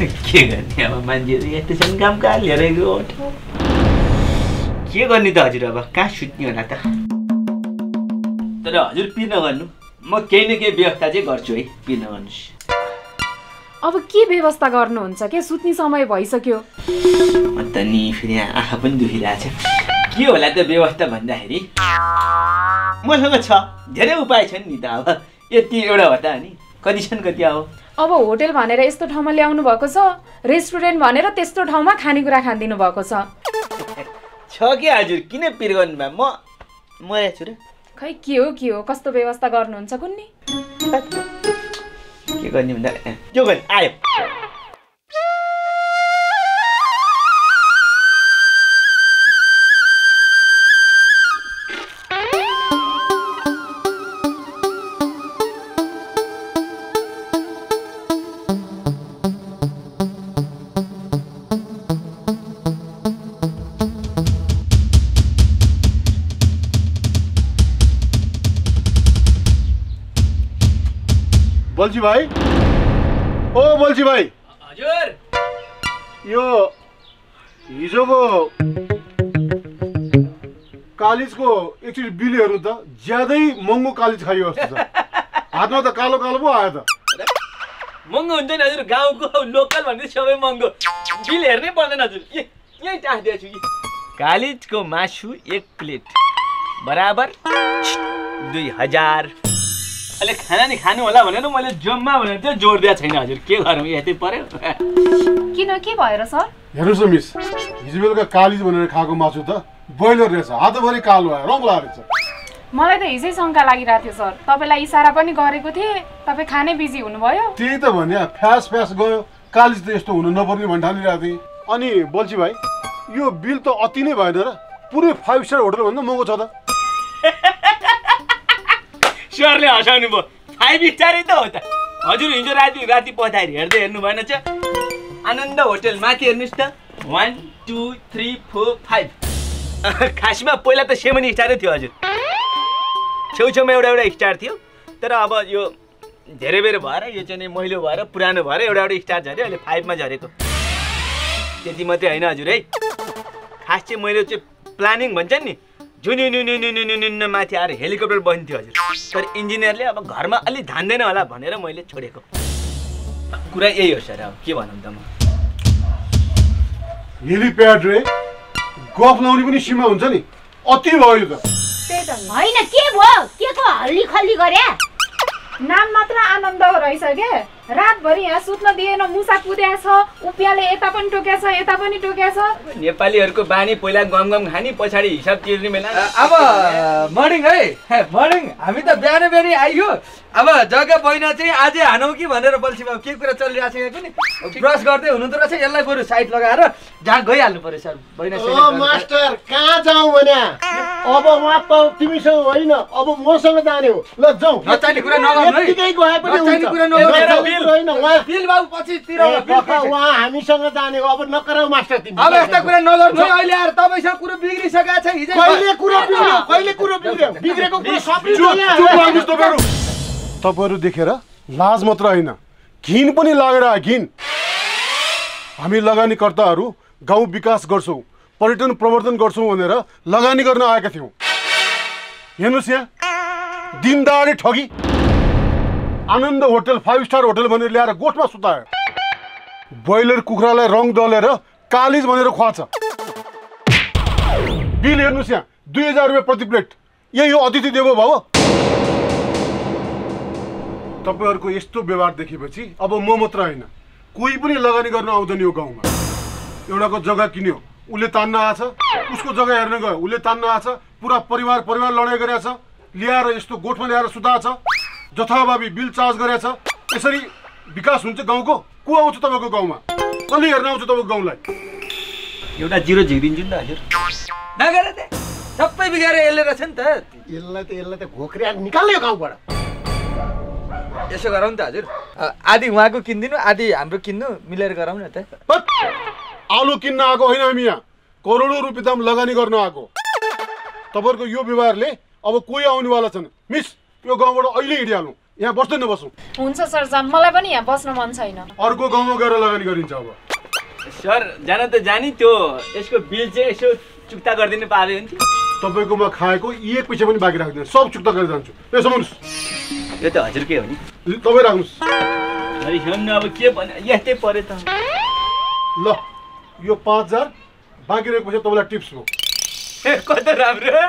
के गर्ने अब मान्छेहरु यस्तो छन् काम का ल्याएर के गर्ने त हजुर अब कहाँ सुत्ने होला त तर हजुर पी नगर्नु म केही न केही व्यवस्था चाहिँ गर्छु है पी नगर्नुस् अब के व्यवस्था गर्नुहुन्छ के सुत्ने समय भइसक्यो अन्त नि फेरि आँखा पनि दुखिरहेछ के होला त व्यवस्था भन्दाखेरि मसँग छ धेरै उपाय छन् नि त अब यति एउटा हो त नि कति छन् कति अब अब होटल भनेर यस्तो ठाउँमा ल्याउनु भएको छ रेस्टुरेन्ट भनेर त्यस्तो ठाउँमा खानेकुरा खान्दिनु भएको छ के हजुर किन पिर गर्नु भए म छु र खै के हो कस्तो व्यवस्था गर्नुहुन्छ कुन्नी के गर्ने भन्दा त्यो गर्नु आयो बोल्जी भाई ओ बोल्जी भाई हजुर यो हिजोको कालिजको एकचोटि बिलहरू त ज्यादै महँगो कालिज खाइयो जस्तो छ हातमा त कालो कालो पो आयो त महँगो हुन्छ नि हजुर गाउँको लोकल भन्ने सबै महँगो बिल हेर्नै पर्दैन हजुर यही टाँसिदिएछु कि कालिजको मासु एक प्लेट बराबर 2000 अले खाना नि खानु होला भनेर मैले जम्मा भनेर त्यो जोड दिया छैन हजुर के गरौँ यतै पर्यो किन के भएर सर हेर्नुस् मिस हिजो बेलुका कालिज भनेर खाएको मासु त बोइलर रहेछ हातभरि कालो आयो रङ लाग्छ मलाई त हिजै शंका लागिराथ्यो सर तपाईलाई इशारा पनि गरेको थिए तपाई खाने बिजी हुनुभयो त्यही त भन्या फ्यास फ्यास गयो कालिज त यस्तो हुनु नपर्ने भनि ठानिराथे अनि बोल्जी भाइ यो बिल त अति नै भएन र पुरै 5 स्टार होटल भन्दा महँगो छ त सरले हसाउनु भयो 5 स्टारै त हो त हजुर हिजो राति पठाएर हेर्दै हेर्नु भएन छ Ananda Hotel. Mati Ernista. 1, 2, 3, 4, 5. Kashma Pola the Shemani started the Chocho may already start you. There are about you. Derivere Vara, Eugene Mohilo Vara, Purana Vara, already started a 5 majorico. Tetimate, I know you right. Kashi Mohilo planning Manjani. Junior Matia helicopter bond theory. But engineer of Garma Ali Dandana Banera Mohile Choreco. Kura Eo Shara, Kivanam. Really paired Ray? Go off now, even Shima on Johnny. Otivo. होइन के भयो के को हल्ली खल्ली गरे नाम मात्र आनन्द रहिस के रात भरि यहाँ सुत्न दिएन मुसा कुद्या छ उप्याले एता पनि टोक्या छ एता पनि टोक्या छ नेपालीहरुको बानी पहिला गमगम खानी पछाडी हिसाब तिर्ने बेला अब मर्निङ है मर्निङ हामी त ब्याने बेरी आइयो अब जग्गा बहिना चाहिँ आज हानौ कि भनेर बल्छी बाबु के कुरा चलिराछ के नि ब्रश गर्दै हुनु त रहेछ यसलाई पुरो साइड लगाएर जाग गई हाल्नु पर्यो सर बहिना ओ मास्टर कहाँ जाऊ भने अब वाप तिमीसँग होइन अब मसँग जाने हो ल जाऊ नचाहिने कुरा नगर्नु है यतिकै गए पनि हुन्छ कुरा नगर्नु होइन वहाँ बिल बाबु पछि तिर वहाँ हामीसँग जाने हो अब नकराउ मास्टर तिमी अब यस्ता कुरा नगर्नु है अहिले यार तपाईसँग कुरा बिग्रिसका छ हिजो कहिले कुरा बिग्र्यो बिग्रेको कुरा सबै चुप गर्नुस् तपाईहरु तपाईहरु देखेर लाज मात्र हैन घिन पनि लागेर घिन हामी लगानीकर्ताहरु गाउँ विकास गर्छौ पर्यटन प्रवर्धन गर्छौ भनेर लगानी गर्न आएका थियौ हेर्नुस् यहाँ दिनदारी ठगी आनन्द होटल 5 स्टार होटल भनेर ल्याएर गोठमा सुतायो बॉयलर कुखरालाई रंग दलेर कालिज भनेर खुवाछ बिल हेर्नुस् यहाँ 2000 रुपैयाँ प्रति प्लेट यही हो अतिथि देवो भव तपाईहरुको यस्तो व्यवहार देखेपछि अब म मात्र हैन कोही पनि लगानी गर्न आउँदैन यो गाउँमा एउटाको जग्गा किन्यो उले तान्न आछ उसको जग्गा हेर्न गयो उले तान्न आछ पुरा परिवार लडाई गरेछ ल्याएर यस्तो गोठमा ल्याएर सुताछ जथाभावी बिल चार्ज गरेछ यसरी विकास हुन्छ गाउँको को आउँछ तपाईको गाउँमा कसले हेर्न आउँछ तपाईको गाउँलाई एउटा जिरो झिक्दिन्छु नि त हजुर नगर त सबै बिगाएर यसले रछ नि त यसलाई त घोक्रिया निकाल्यो गाउँबाट यसो गरौँ नि त हजुर आधी उहाँको किन्दिनु आधी हाम्रो किन्नु मिलेर गरौँ न त आलु किन्न आको हैन हामी यहाँ करोडौं रुपैयाँ दाम लगानी गर्न आको तपाईहरुको यो व्यवहारले अब कोही आउनेवाला छैन मिस यो गाउँबाट अहिले हिडिहालौ यहाँ बस्दै नबसौ हुन्छ सर जान मलाई पनि यहाँ बस्न मन छैन अर्को गाउँमा गएर लगानी गरिन्छ अब सर जान त जानी त्यो यसको बिल चाहिँ यसो चुक्ता गर्दिनु पाबे हुन्छ तपाईकोमा खाएको 1 पैसा पनि बाकी राख्दिन सब चुक्ता गरेर जान्छु यो समझ्नुस् यो त हजुर के हो नि तपाई राख्नुस् अनि हेर्न अब के भन्या यस्तै परे त ल यो 5000 बाकी रहेको पैसा तपाईलाई टिप्स हो ए कति राम्रो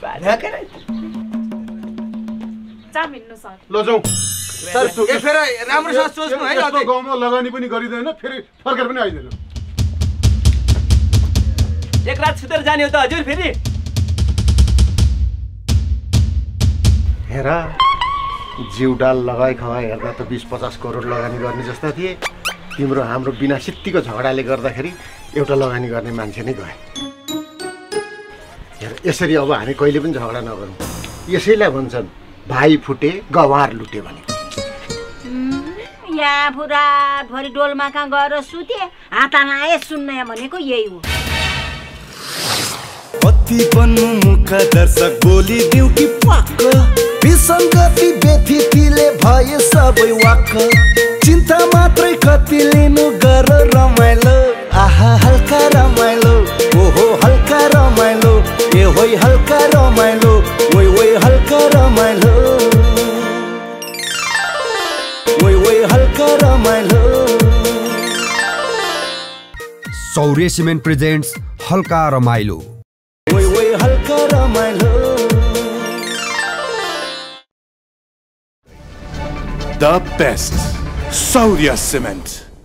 बाजा गरे लजौ सर ए फेर राम्रोसँग सोच्नु है अझै गाउँमा लगानी पनि गरिदैन फेरि फर्केर पनि आइदैन एक रात सुतेर जाने हो त हजुर फेरि हेरा जिउडाल लगाई खवा हेर्दा त 20-50 करोड लगानी गर्ने जस्ता थिए तिम्रो हाम्रो बिना सित्तिको झगडाले गर्दाखेरि एउटा लगानी गर्ने मान्छे नै गए हेर यसरी अब हामी कहिले पनि झगडा नगरौँ यसैलाई भन्छन् भाई फुटे गवार लुटे भने या पुरा भरि डोलमा का गएर सुते हातामा आए सुन्ने भनेको यही हो पति बन्नु मुख दर्शक बोली दिउ कि पाक विसंगति व्यथितिले भए सबै वाक चिन्ता मात्रै कति लिनु गर रमाइलो आहा हल्का रमाइलो ओहो हल्का रमाइलो ए होइ हल्का रमाइलो ओइ ओइ हल्का रमाइलो ओइ ओइ हल्का रमाइलो सौर्य सिमेन्ट प्रेजेन्ट्स हल्का रमाइलो ओइ ओइ हल्का रमाइलो द बेस्ट सौर्य सिमेन्ट